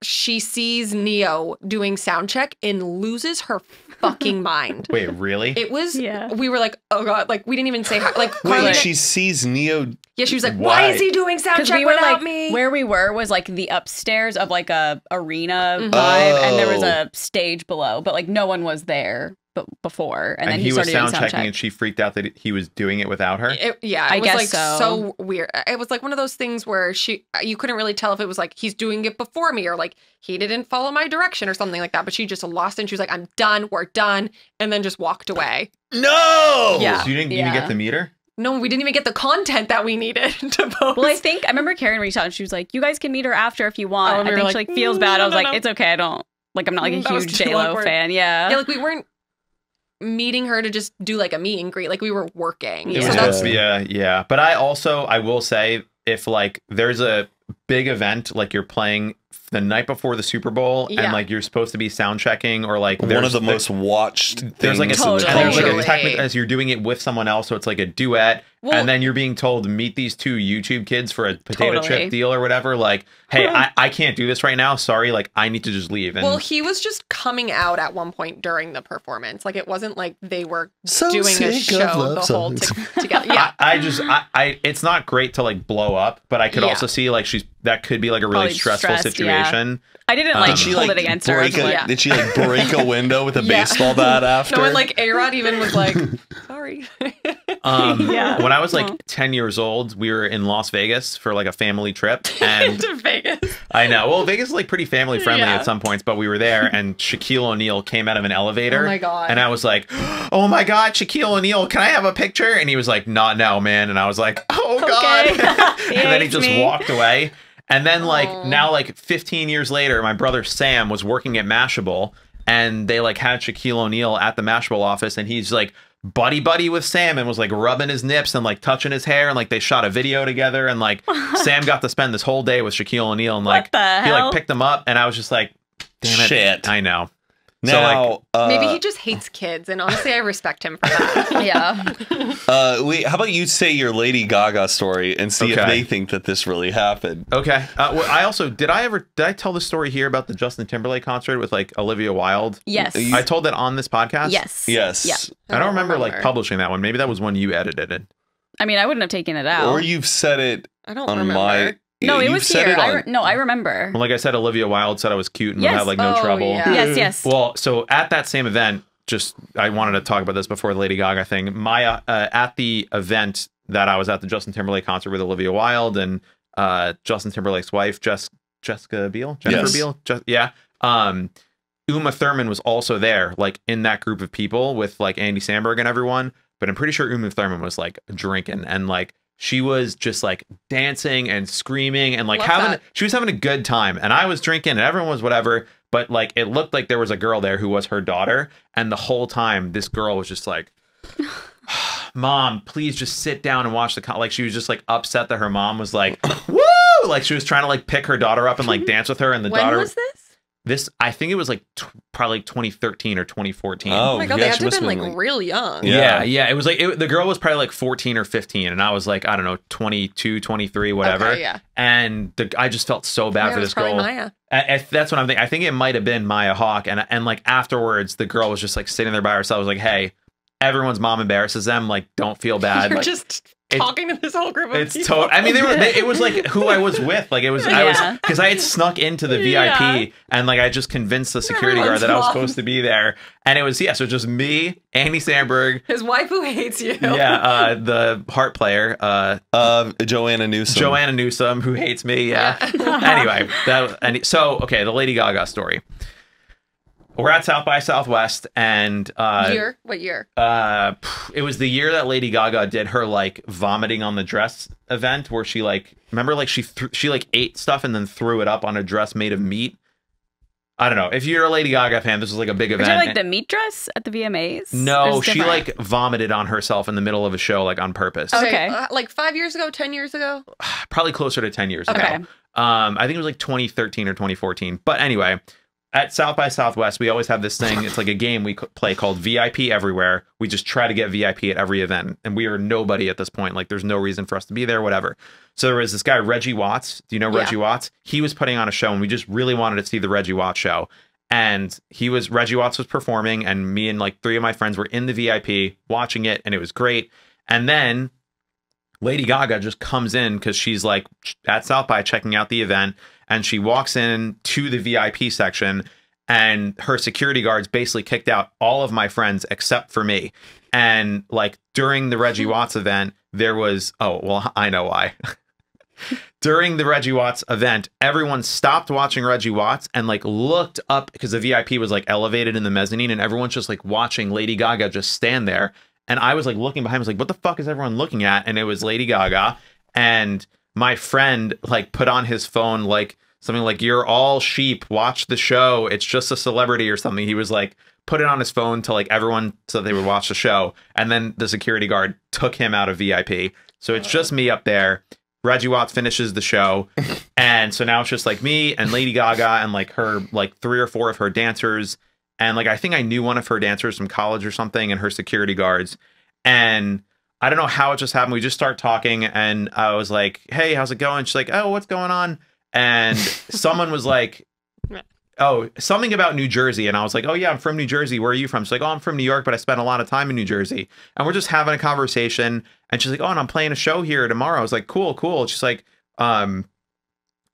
she sees Neo doing sound check and loses her fucking mind. Wait, really? It was, we were like, oh God, like we didn't even say hi. Like, wait, she sees Neo. Yeah, she was like, why is he doing sound check without me? Where we were was like the upstairs of like a arena vibe, and there was a stage below, but like no one was there before. And then he was sound checking, and she freaked out that he was doing it without her. I guess like so weird. It was like one of those things where you couldn't really tell if it was like he's doing it before me or like he didn't follow my direction or something like that. But she just lost it. And she was like, I'm done. We're done. And then just walked away. No. Yeah. So you didn't even get the meter? No, we didn't even get the content that we needed to post. Well, I think I remember Karen reached out and she was like, you guys can meet her after if you want. I think she like feels bad. I was like, it's okay. I don't like, I'm not like a huge J-Lo fan. Yeah. Yeah. Like we weren't meeting her to just do like a meet and greet, like we were working. Yeah. So that's yeah. But I will say, if like there's a big event, like you're playing the night before the Super Bowl, and like you're supposed to be sound checking, or like one of the most watched things. There's like a as you're doing it with someone else, so it's like a duet, and then you're being told, meet these two YouTube kids for a potato chip deal or whatever. Like, hey, I can't do this right now. Sorry, like I need to just leave. And well, he was just coming out at one point during the performance. Like it wasn't like they were doing a show the whole together. Yeah, I it's not great to like blow up, but I could also see like that could be like a really stressful situation. Yeah. I didn't like hold it against her. Did she like break a window with a baseball bat after? No, and like A-Rod even was like, sorry. When I was like 10 years old, we were in Las Vegas for like a family trip. And to Vegas. I know. Well, Vegas is like pretty family friendly at some points, but we were there and Shaquille O'Neal came out of an elevator. Oh my God. And I was like, oh my God, Shaquille O'Neal, can I have a picture? And he was like, not now, man. And I was like, oh God. And then he just walked away. And then, like, now, like, 15 years later, my brother Sam was working at Mashable, and they, like, had Shaquille O'Neal at the Mashable office, and he's, like, buddy-buddy with Sam and was, like, rubbing his nips and, like, touching his hair, and, like, they shot a video together, and, like, Sam got to spend this whole day with Shaquille O'Neal, and, like, he, like, picked him up, and I was just like, damn it. Shit. I know. Now, so, like, maybe he just hates kids, and honestly, I respect him for that. Yeah. How about you say your Lady Gaga story and see if they think that this really happened? Okay. Well, I also did I tell the story here about the Justin Timberlake concert with like Olivia Wilde? Yes. I told that on this podcast. Yes. Yes. Yeah. I don't remember like publishing that one. Maybe that was one you edited. I mean, I wouldn't have taken it out. Or you've said it I don't remember. No, it was here. I remember. Well, like I said, Olivia Wilde said I was cute and would have like no trouble. Yeah. Yes, yes. Well, so at that same event, just I wanted to talk about this before the Lady Gaga thing. Maya, at the event that I was at, the Justin Timberlake concert with Olivia Wilde and Justin Timberlake's wife, Jennifer Beal. Yeah. Uma Thurman was also there, like in that group of people with like Andy Samberg and everyone. But I'm pretty sure Uma Thurman was like drinking and like she was just like dancing and screaming and like she was having a good time. And I was drinking and everyone was whatever. But like it looked like there was a girl there who was her daughter. And the whole time this girl was just like, Mom, please just sit down and watch the concert. Like she was just like upset that her mom was like, woo! Like she was trying to like pick her daughter up and like dance with her. And the daughter was this. This, I think it was like probably 2013 or 2014. Oh my God, yeah, they had to have been like real young. Yeah, yeah. It was like the girl was probably like 14 or 15, and I was like, I don't know, 22, 23, whatever. Okay, yeah. And I just felt so bad for this girl. Maya. That's what I'm thinking. I think it might have been Maya Hawke. And like afterwards, the girl was just like sitting there by herself. I was like, hey, everyone's mom embarrasses them. Like, don't feel bad. You're like, just talking to this whole group of people. I mean, it was like who I was with. Like it was, I was, because I had snuck into the VIP and like I just convinced the security guard that I was supposed to be there. And it was, so just me, Andy Samberg. His wife who hates you. Yeah, the harp player. Joanna Newsom. Joanna Newsom, who hates me, Anyway, okay, the Lady Gaga story. We're at South by Southwest, and what year? It was the year that Lady Gaga did her like vomiting on the dress event, where she like she ate stuff and then threw it up on a dress made of meat. I don't know. If you're a Lady Gaga fan, this was like a big event. Was it like the meat dress at the VMAs? No, she like vomited on herself in the middle of a show, like on purpose. Okay, like 5 years ago, 10 years ago, probably closer to 10 years ago. I think it was like 2013 or 2014. But anyway. At South by Southwest, we always have this thing. It's like a game we play called VIP Everywhere. We just try to get VIP at every event. And we are nobody at this point. Like, there's no reason for us to be there, whatever. So there was this guy, Reggie Watts. Do you know Reggie Watts? He was putting on a show, and we just really wanted to see the Reggie Watts show. And Reggie Watts was performing, and me and, like, three of my friends were in the VIP watching it, and it was great. And then Lady Gaga just comes in because she's, like, at South by checking out the event. And she walks in to the VIP section, and her security guards basically kicked out all of my friends except for me. And like during the Reggie Watts event, there was, oh, well, I know why. During the Reggie Watts event, everyone stopped watching Reggie Watts and like looked up because the VIP was like elevated in the mezzanine, and everyone's just like watching Lady Gaga just stand there. And I was like looking behind, I was like, what the fuck is everyone looking at? And it was Lady Gaga. And my friend like put on his phone like something like, you're all sheep, watch the show, it's just a celebrity or something. He was like put it on his phone to like everyone so they would watch the show, and then the security guard took him out of VIP. So it's just me up there. Reggie Watts finishes the show, and so now it's just like me and Lady Gaga and like her like three or four of her dancers, and like I think I knew one of her dancers from college or something, and her security guards. And I don't know how it just happened. We just start talking, and I was like, hey, how's it going? She's like, oh, what's going on? And someone was like, oh, something about New Jersey. And I was like, oh, yeah, I'm from New Jersey. Where are you from? She's like, oh, I'm from New York, but I spent a lot of time in New Jersey. And we're just having a conversation. And she's like, oh, and I'm playing a show here tomorrow. I was like, cool, cool. She's like,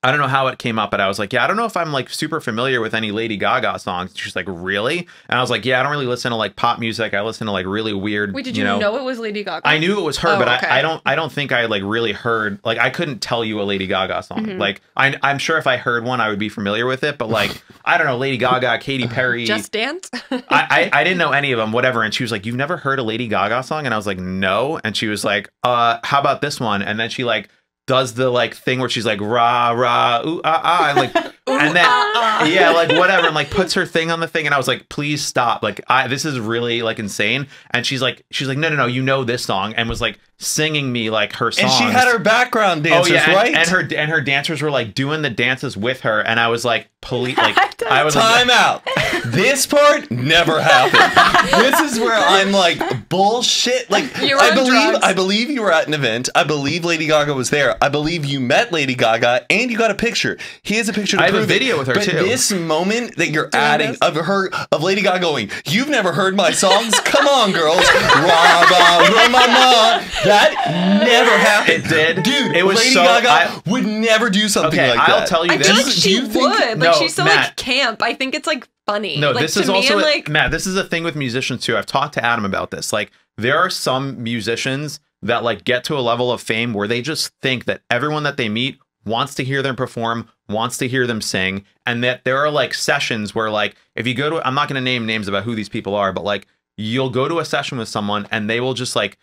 I don't know how it came up, but I was like, yeah, I don't know if I'm like super familiar with any Lady Gaga songs. She's like, really? And I was like, yeah, I don't really listen to like pop music. I listen to like really weird. Wait, did you know it was Lady Gaga? I knew it was her, but okay. I don't think I like really heard, like I couldn't tell you a Lady Gaga song. Mm-hmm. Like I'm sure if I heard one, I would be familiar with it, but like, I don't know, Lady Gaga, Katy Perry. Just Dance? I didn't know any of them, whatever. And she was like, you've never heard a Lady Gaga song? And I was like, no. And she was like, how about this one? And then she like does the like thing where she's like rah rah ooh ah ah and like and then yeah like whatever and like puts her thing on the thing, and I was like, please stop, like this is really like insane. And she's like no no no, you know this song, and was like singing me like her songs. And she had her background dancers, right? And her dancers were like doing the dances with her, and I was like, "Police!" Like I was time out. This part never happened. This is where I'm like, bullshit. Like I believe you were at an event. I believe Lady Gaga was there. I believe you met Lady Gaga and you got a picture. He has a picture to prove a video with her too. But this moment that you're adding of her, of Lady Gaga going, "You've never heard my songs? Come on, girls, rah, rah, rah, rah, rah." That never happened. It did, dude. It was Lady Gaga would never do something like that. I'll tell you this. I feel like she would, but she's so like camp. I think it's like funny. No, like, this is also like Matt. This is a thing with musicians too. I've talked to Adam about this. Like, there are some musicians that like get to a level of fame where they just think that everyone that they meet wants to hear them perform, wants to hear them sing, and that there are like sessions where like if you go to, I'm not going to name names about who these people are, but like you'll go to a session with someone and they will just like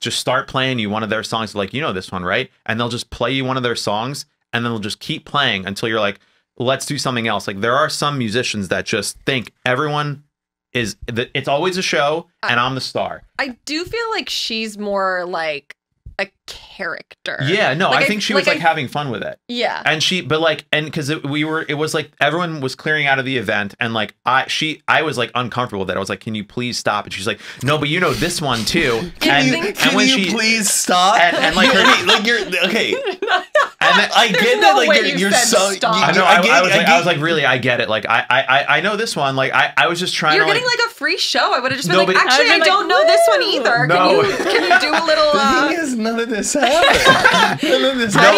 just start playing you one of their songs, like, you know this one, right? And they'll just play you one of their songs and then they'll just keep playing until you're like, let's do something else. Like, there are some musicians that just think everyone is, it's always a show and I'm the star. I do feel like she's more like a character. Yeah, no, like, I think she was like having fun with it. Yeah. And she, but like, and because it was like everyone was clearing out of the event and like I was like uncomfortable with that. I was like, can you please stop? And she's like, no, but you know this one too. can you please stop? And like, okay. And I get that, like, you're so. I know. I was like, really, I get it. Like, I know this one. Like, I was just trying. You're getting like a free show. I would have just been like, actually, I don't know this one either. Can you do a little? The thing is, none of this happened. How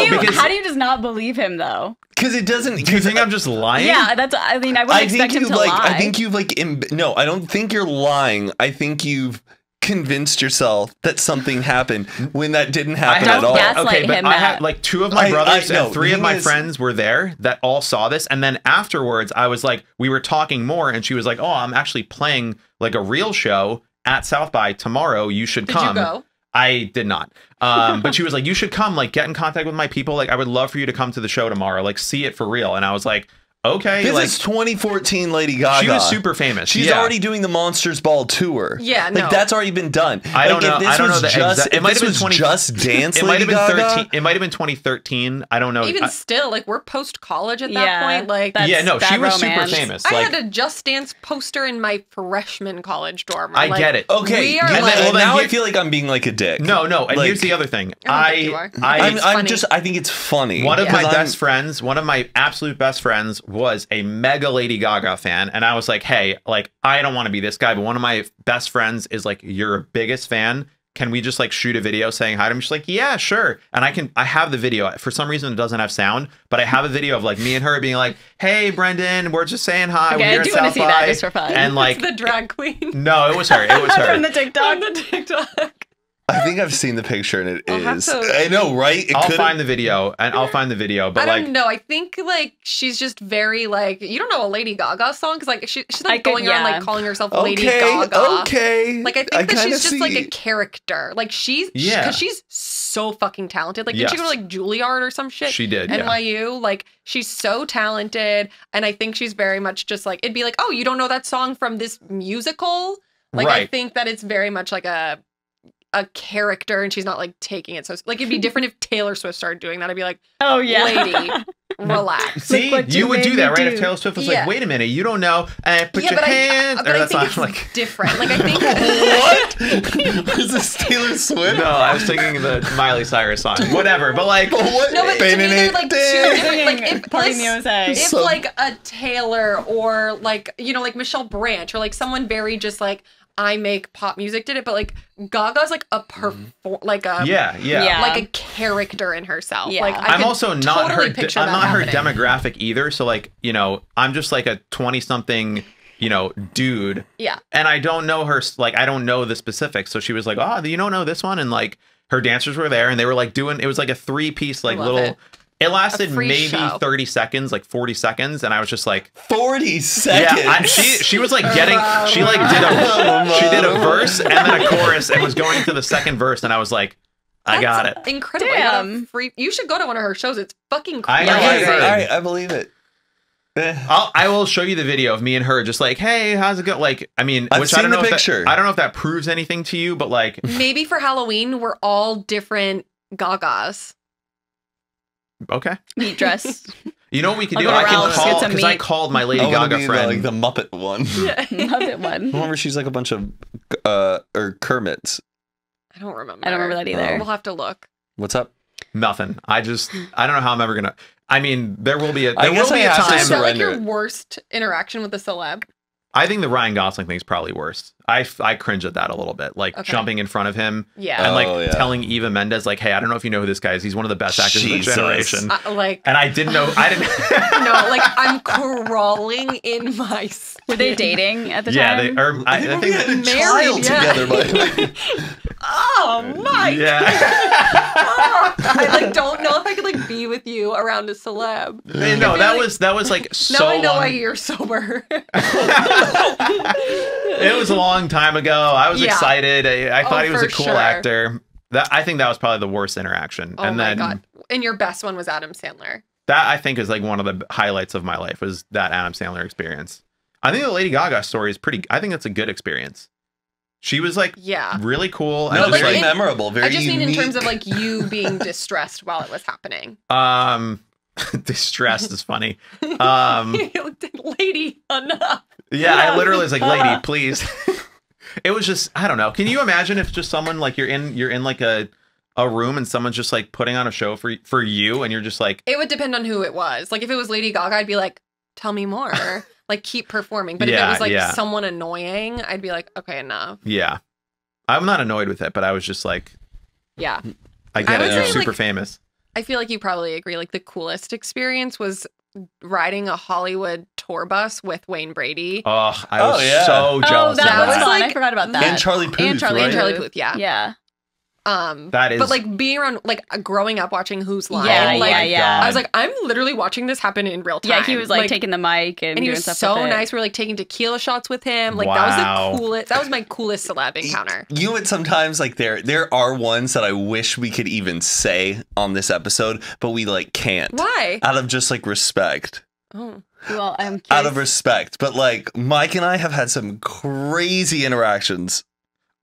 do you just not believe him though? Because it doesn't. Do you think I'm just lying? Yeah, that's. I mean, I wouldn't expect him to lie. I think you've like. No, I don't think you're lying. I think you've convinced yourself that something happened when that didn't happen at all. Okay, but I had like two of my brothers and three of my friends were there that all saw this, and then afterwards I was like, we were talking more and she was like, oh, I'm actually playing like a real show at South by tomorrow, you should come. Did you go? I did not. But she was like, you should come, like get in contact with my people, like I would love for you to come to the show tomorrow, like see it for real. And I was like, okay, this is 2014 Lady Gaga. She was super famous. She's already doing the Monsters Ball tour. Yeah, no. Like, that's already been done. I don't know. I don't know that. It might have been Just Dance. It might have been 13. It might have been 2013. I don't know. Even still, like we're post college at that point. Like, yeah, no, she was super famous. I had a Just Dance poster in my freshman college dorm. I get it. Okay, now I feel like I'm being like a dick. No, no. And here's the other thing. I'm just. I think it's funny. One of my best friends. One of my absolute best friends was a mega Lady Gaga fan, and I was like, hey, like I don't want to be this guy, but one of my best friends is like your biggest fan, can we just like shoot a video saying hi to him? She's like, yeah, sure. And I have the video. For some reason it doesn't have sound, but I have a video of like me and her being like, hey Brendan, we're just saying hi. Okay, I do want to see that just for fun. And like the drag queen. No, it was her. It was her. From the TikTok. From the TikTok. I think I've seen the picture and it is. I know, right? I'll find the video and I'll find the video. But I don't know. I think like she's just very like, you don't know a Lady Gaga song because like she's like going around like calling herself Lady Gaga. Okay. Like I think that she's just like a character. Like she's because she's so fucking talented. Like did she go to like Juilliard or some shit? She did. NYU. Like she's so talented, and I think she's very much just like it'd be like, oh, you don't know that song from this musical? Like I think that it's very much like a character, and she's not like taking it so like it'd be different if Taylor Swift started doing that. I'd be like, oh yeah, lady, relax. See, like, you would do that, right? If Taylor Swift was like, wait a minute, you don't know, put your hands. But I think it's like different. Like I think what is this Taylor Swift? No, I was thinking the Miley Cyrus song, whatever. But like, what? No, but to me, they're like two different. Like if like a Taylor or like you know like Michelle Branch or like someone very just like. I make pop music did it, but like Gaga's like a like a character in herself. Yeah. Like I'm also not her demographic either. So like, you know, I'm just like a 20-something, you know, dude. Yeah. And I don't know her, like I don't know the specifics. So she was like, "Oh, you don't know this one?" And like her dancers were there and they were like doing it was like a three-piece like little It lasted maybe 30 seconds, like 40 seconds, and I was just like 40 seconds. Yeah, she was like getting she did a verse and then a chorus and was going to the second verse, and I was like, I got it. Incredible. Damn. You should go to one of her shows. It's fucking crazy. I believe it. I will show you the video of me and her just like, hey, how's it go? Like, I mean, I don't know if that proves anything to you, but like maybe for Halloween we're all different Gagas. Okay. Meat dress. You know what we can do? I can call because I called my Lady Gaga friend. Like the Muppet one. Yeah, Muppet one. Remember, she's like a bunch of or Kermits. I don't remember. I don't remember that either. We'll have to look. What's up? Nothing. I don't know how I'm ever gonna. I mean, there will be a time. Is that like your worst interaction with a celeb? I think the Ryan Gosling thing is probably worse. I cringe at that a little bit, like jumping in front of him, and like telling Eva Mendes, like, "Hey, I don't know if you know who this guy is. He's one of the best actors of the generation." And I didn't know. I didn't. No, like I'm crawling in my skin. Were they dating at the time? Yeah, I think they had a child together. By oh my! Yeah. Oh, I like don't know if I could like be with you around a celeb. No, that was like so. Now I know why you're sober. It was a long time ago. I was excited. I thought he was a cool actor. I think that was probably the worst interaction. Oh, and my God. And your best one was Adam Sandler. That I think is like one of the highlights of my life was that Adam Sandler experience. I think the Lady Gaga story is pretty, I think that's a good experience. She was like really cool. No, and just like memorable, very unique. I just mean in terms of like you being distressed while it was happening. Distressed is funny. Lady, enough. Yeah, I literally was like, lady, please. It was just, I don't know. Can you imagine if just someone like you're in like a room and someone's just like putting on a show for you and you're just like. It would depend on who it was. Like if it was Lady Gaga, I'd be like, tell me more. Like keep performing. But if it was like someone annoying, I'd be like, okay, enough. Yeah. I'm not annoyed with it, but I was just like. Yeah. I get it. You're super famous. I feel like you probably agree. Like the coolest experience was riding a Hollywood tour bus with Wayne Brady. Oh, I was so jealous of that. Was like, I forgot about that. And Charlie Puth, and Charlie Puth, yeah. That is, but like being around, like growing up watching Who's Line, I was like, I'm literally watching this happen in real time. Yeah, he was like taking the mic and he was doing stuff so nice. We were like taking tequila shots with him. Like that was the coolest. That was my coolest celeb encounter. You would sometimes like there are ones that I wish we could even say on this episode, but we like can't. Why? Out of just like respect. Oh. Well, I'm curious. Out of respect, but like Mike and I have had some crazy interactions.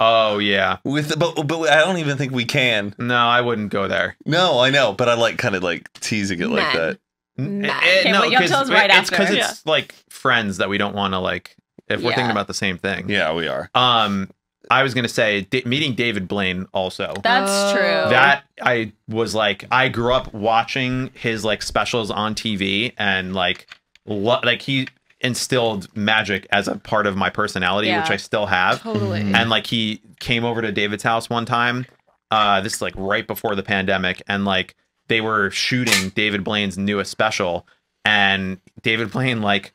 Oh yeah, but I don't even think we can. No, I wouldn't go there. No, I know, but I like kind of like teasing it like that. Okay, no, because it's because it's like friends that we don't want to like. If we're thinking about the same thing, yeah, we are. I was gonna say meeting David Blaine also. That's true. That I was like, I grew up watching his like specials on TV and like he instilled magic as a part of my personality, which I still have. Totally. And like he came over to David's house one time. This is like right before the pandemic. And like they were shooting David Blaine's newest special. And David Blaine, like,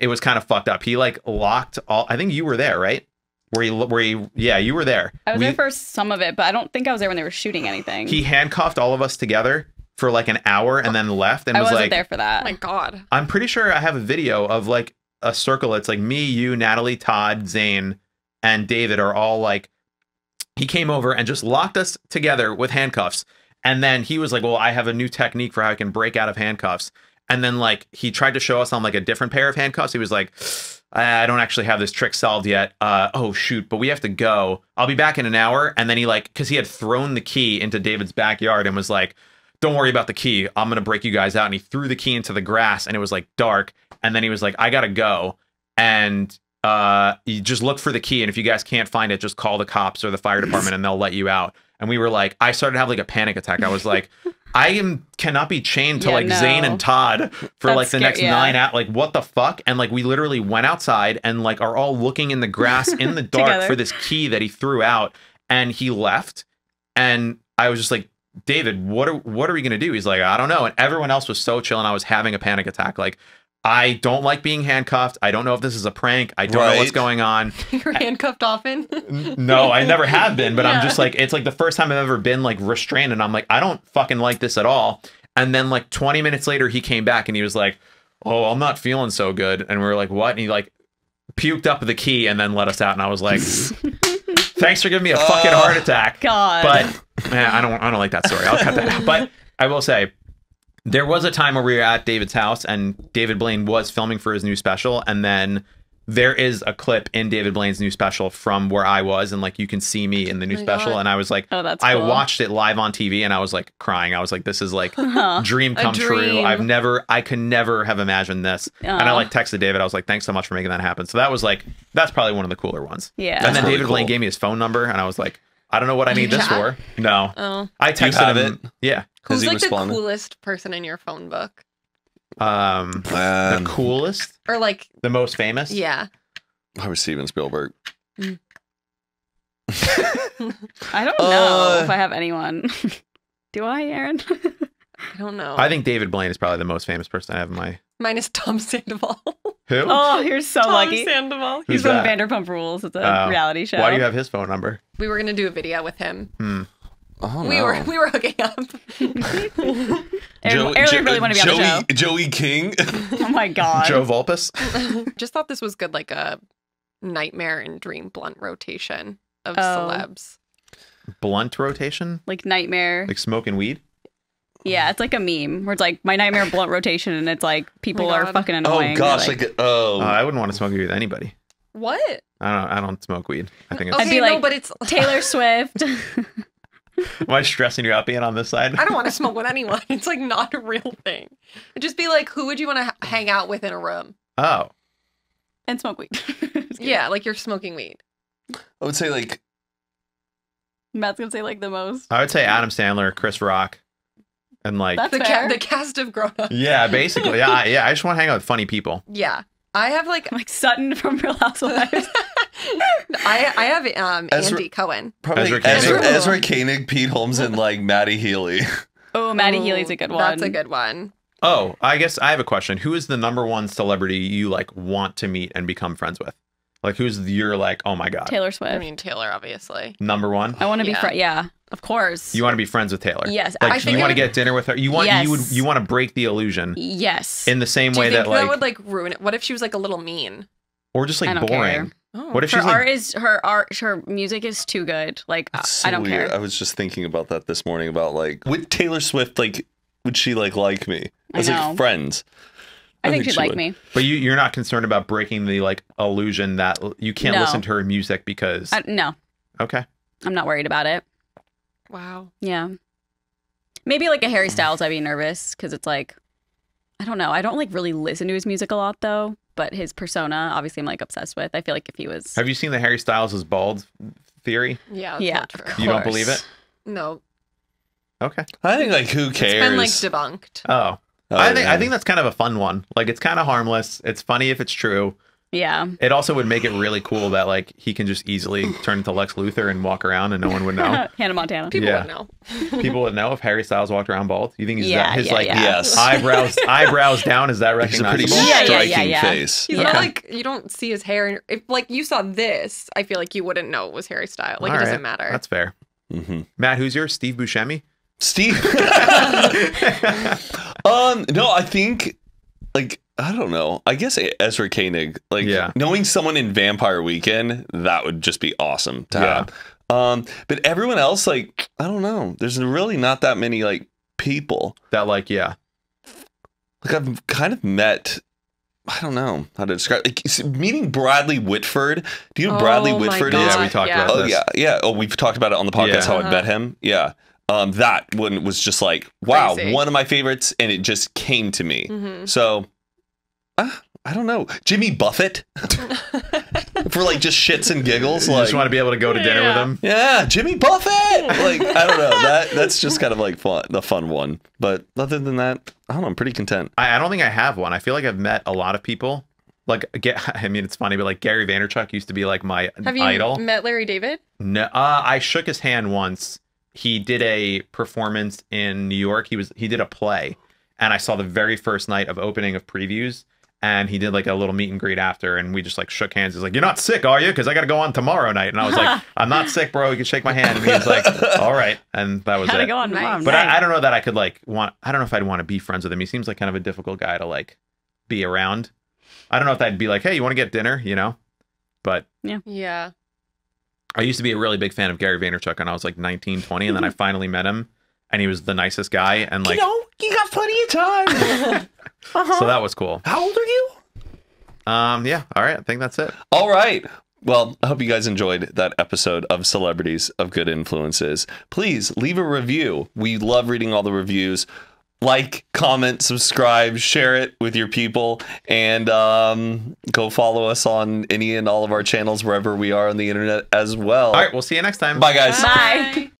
it was kind of fucked up. He like locked all, I think you were there, right? Where he, yeah, you were there. I was there for some of it, but I don't think I was there when they were shooting anything. He handcuffed all of us together for like an hour and then left, and I was like, there for that. Oh my God. I'm pretty sure I have a video of like a circle. It's like me, you, Natalie, Todd, Zane, and David are all like, he came over and just locked us together with handcuffs. And then he was like, well, I have a new technique for how I can break out of handcuffs. And then like, he tried to show us on like a different pair of handcuffs. He was like, I don't actually have this trick solved yet. Oh shoot, but we have to go. I'll be back in an hour. And then he like, cause he had thrown the key into David's backyard and was like, don't worry about the key. I'm going to break you guys out. And he threw the key into the grass and it was like dark. And then he was like, I got to go. And you just look for the key. And if you guys can't find it, just call the cops or the fire department and they'll let you out. And we were like, I started to have like a panic attack. I was like, I cannot be chained to Zane and Todd for like the next 9 hours. Like, what the fuck? And like, we literally went outside and like are all looking in the grass in the dark for this key that he threw out, and he left. And I was just like, David, what are we gonna do? He's like, I don't know. And everyone else was so chill, and I was having a panic attack. Like, I don't like being handcuffed. I don't know if this is a prank. I don't know what's going on. You're handcuffed often? No, I never have been, but I'm just like, it's like the first time I've ever been like restrained, and I'm like, I don't fucking like this at all. And then like 20 minutes later, he came back and he was like, oh, I'm not feeling so good. And we were like, what? And he like puked up the key and then let us out. And I was like, thanks for giving me a fucking heart attack. God. But man, I don't like that story. I'll cut that out. But I will say, there was a time where we were at David's house and David Blaine was filming for his new special. And then there is a clip in David Blaine's new special from where I was. And like, you can see me in the new special. God. And I was like, oh, that's cool. I watched it live on TV and I was like crying. I was like, this is like dream come true. I could never have imagined this. And I like texted David. I was like, thanks so much for making that happen. So that was like, that's probably one of the cooler ones. Yeah. And then David Blaine gave me his phone number and I was like, I don't know what I need this for. No. I texted him. Yeah. Who's like responded? The coolest person in your phone book? The coolest? Or like... The most famous? Yeah. I was Steven Spielberg. Mm. I don't know if I have anyone. Do I, Aaron? I don't know. I think David Blaine is probably the most famous person I have in my... Mine is Tom Sandoval. Who? Oh, you're so lucky. Tom Sandoval. He's from Vanderpump Rules. It's a reality show. Why do you have his phone number? We were going to do a video with him. Hmm. Oh, no. We were hooking up. Aaron really wanted to be on the show. Joey King. Oh my god. Joe Vulpes. Just thought this was good, like a nightmare and dream blunt rotation of celebs. Blunt rotation? Like nightmare. Like smoking weed? Yeah, it's like a meme where it's like my nightmare blunt rotation, and it's like people are fucking annoying. Oh gosh, like I wouldn't want to smoke weed with anybody. What? I don't smoke weed. I think it's but it's Taylor Swift. Am I stressing you out being on this side? I don't want to smoke with anyone. It's like not a real thing. It'd just be like, who would you want to hang out with in a room? Oh. And smoke weed. Yeah, like you're smoking weed. I would say like... Matt's going to say like the most. I would say Adam Sandler, Chris Rock, and like... That's the cast of Grown Ups. Yeah, basically. Yeah, yeah. I just want to hang out with funny people. Yeah. I have like... I'm like Sutton from Real Housewives. I have Andy Cohen. Probably Ezra Koenig, Pete Holmes, and like Maddie Healy. Oh, Maddie Healy's a good one. That's a good one. Oh, I guess I have a question. Who is the #1 celebrity you like want to meet and become friends with? Like who's you're like, oh my god. Taylor Swift. I mean Taylor, obviously. #1? I want to be friends. Yeah, of course. You want to be friends with Taylor. Yes. Like, you want to get dinner with her. You want you want to break the illusion. Yes. In the same way that like would like ruin it. What if she was like a little mean? Or just like boring. Oh, what if her her music is too good? Like so I don't care. I was just thinking about that this morning about like would Taylor Swift like would she like me? As like friends. I think she'd like me. But you're not concerned about breaking the like illusion that you can't listen to her music because no. Okay. I'm not worried about it. Wow. Yeah. Maybe like a Harry Styles, I'd be nervous because it's like I don't know. I don't like really listen to his music a lot though. But his persona, obviously, I'm like obsessed with. I feel like if he was... Have you seen the Harry Styles is bald theory? Yeah, that's not true. You don't believe it? No. Okay. I think like who cares? It's been like debunked. Oh, I think that's kind of a fun one. Like it's kind of harmless. It's funny if it's true. Yeah. It also would make it really cool that like he can just easily turn into Lex Luthor and walk around and no one would know. Hannah Montana. People would know. People would know if Harry Styles walked around bald. You think he's eyebrows down, is that recognizable? He's a pretty striking face. He's not like you don't see his hair. If like you saw this, I feel like you wouldn't know it was Harry Styles. Like it doesn't matter. That's fair. Mm-hmm. Matt, who's yours? Steve Buscemi? Steve. No, I think like I don't know. I guess Ezra Koenig, like knowing someone in Vampire Weekend, that would just be awesome to have. But everyone else, like, I don't know. There's really not that many like people that like, like I've kind of met. I don't know how to describe. Like meeting Bradley Whitford. Do you know Bradley Whitford? Yeah, we talked about this. Yeah. Oh, we've talked about it on the podcast. How I met him. Yeah. That one was just like, wow, crazy. One of my favorites, and it just came to me. Mm-hmm. So. I don't know. Jimmy Buffett for like just shits and giggles. Like, you just want to be able to go to dinner with him. Yeah, Jimmy Buffett. Like I don't know. That's just kind of like fun, the fun one. But other than that, I don't know. I'm pretty content. I don't think I have one. I feel like I've met a lot of people. Like I mean, it's funny, but like Gary Vaynerchuk used to be like my idol. Have you met Larry David? No, I shook his hand once. He did a performance in New York. He did a play, and I saw the very first night of opening of previews. And he did like a little meet and greet after, and we just like shook hands. He's like, "You're not sick, are you? Because I got to go on tomorrow night." And I was like, "I'm not sick, bro. You can shake my hand." And he was like, "All right." And that was it. Go on, Mom, but I don't know that I could like want. I don't know if I'd want to be friends with him. He seems like kind of a difficult guy to like be around. I don't know if I'd be like, "Hey, you want to get dinner?" You know. But yeah. I used to be a really big fan of Gary Vaynerchuk, and I was like 19, 20, and then I finally met him, and he was the nicest guy. And like, you know, you got plenty of time. So that was cool. How old are you? Yeah. All right. I think that's it. All right. Well, I hope you guys enjoyed that episode of Celebrities of Good Influences. Please leave a review. We love reading all the reviews. Like, comment, subscribe, share it with your people, and go follow us on any and all of our channels wherever we are on the internet as well. All right. We'll see you next time. Bye, guys. Bye.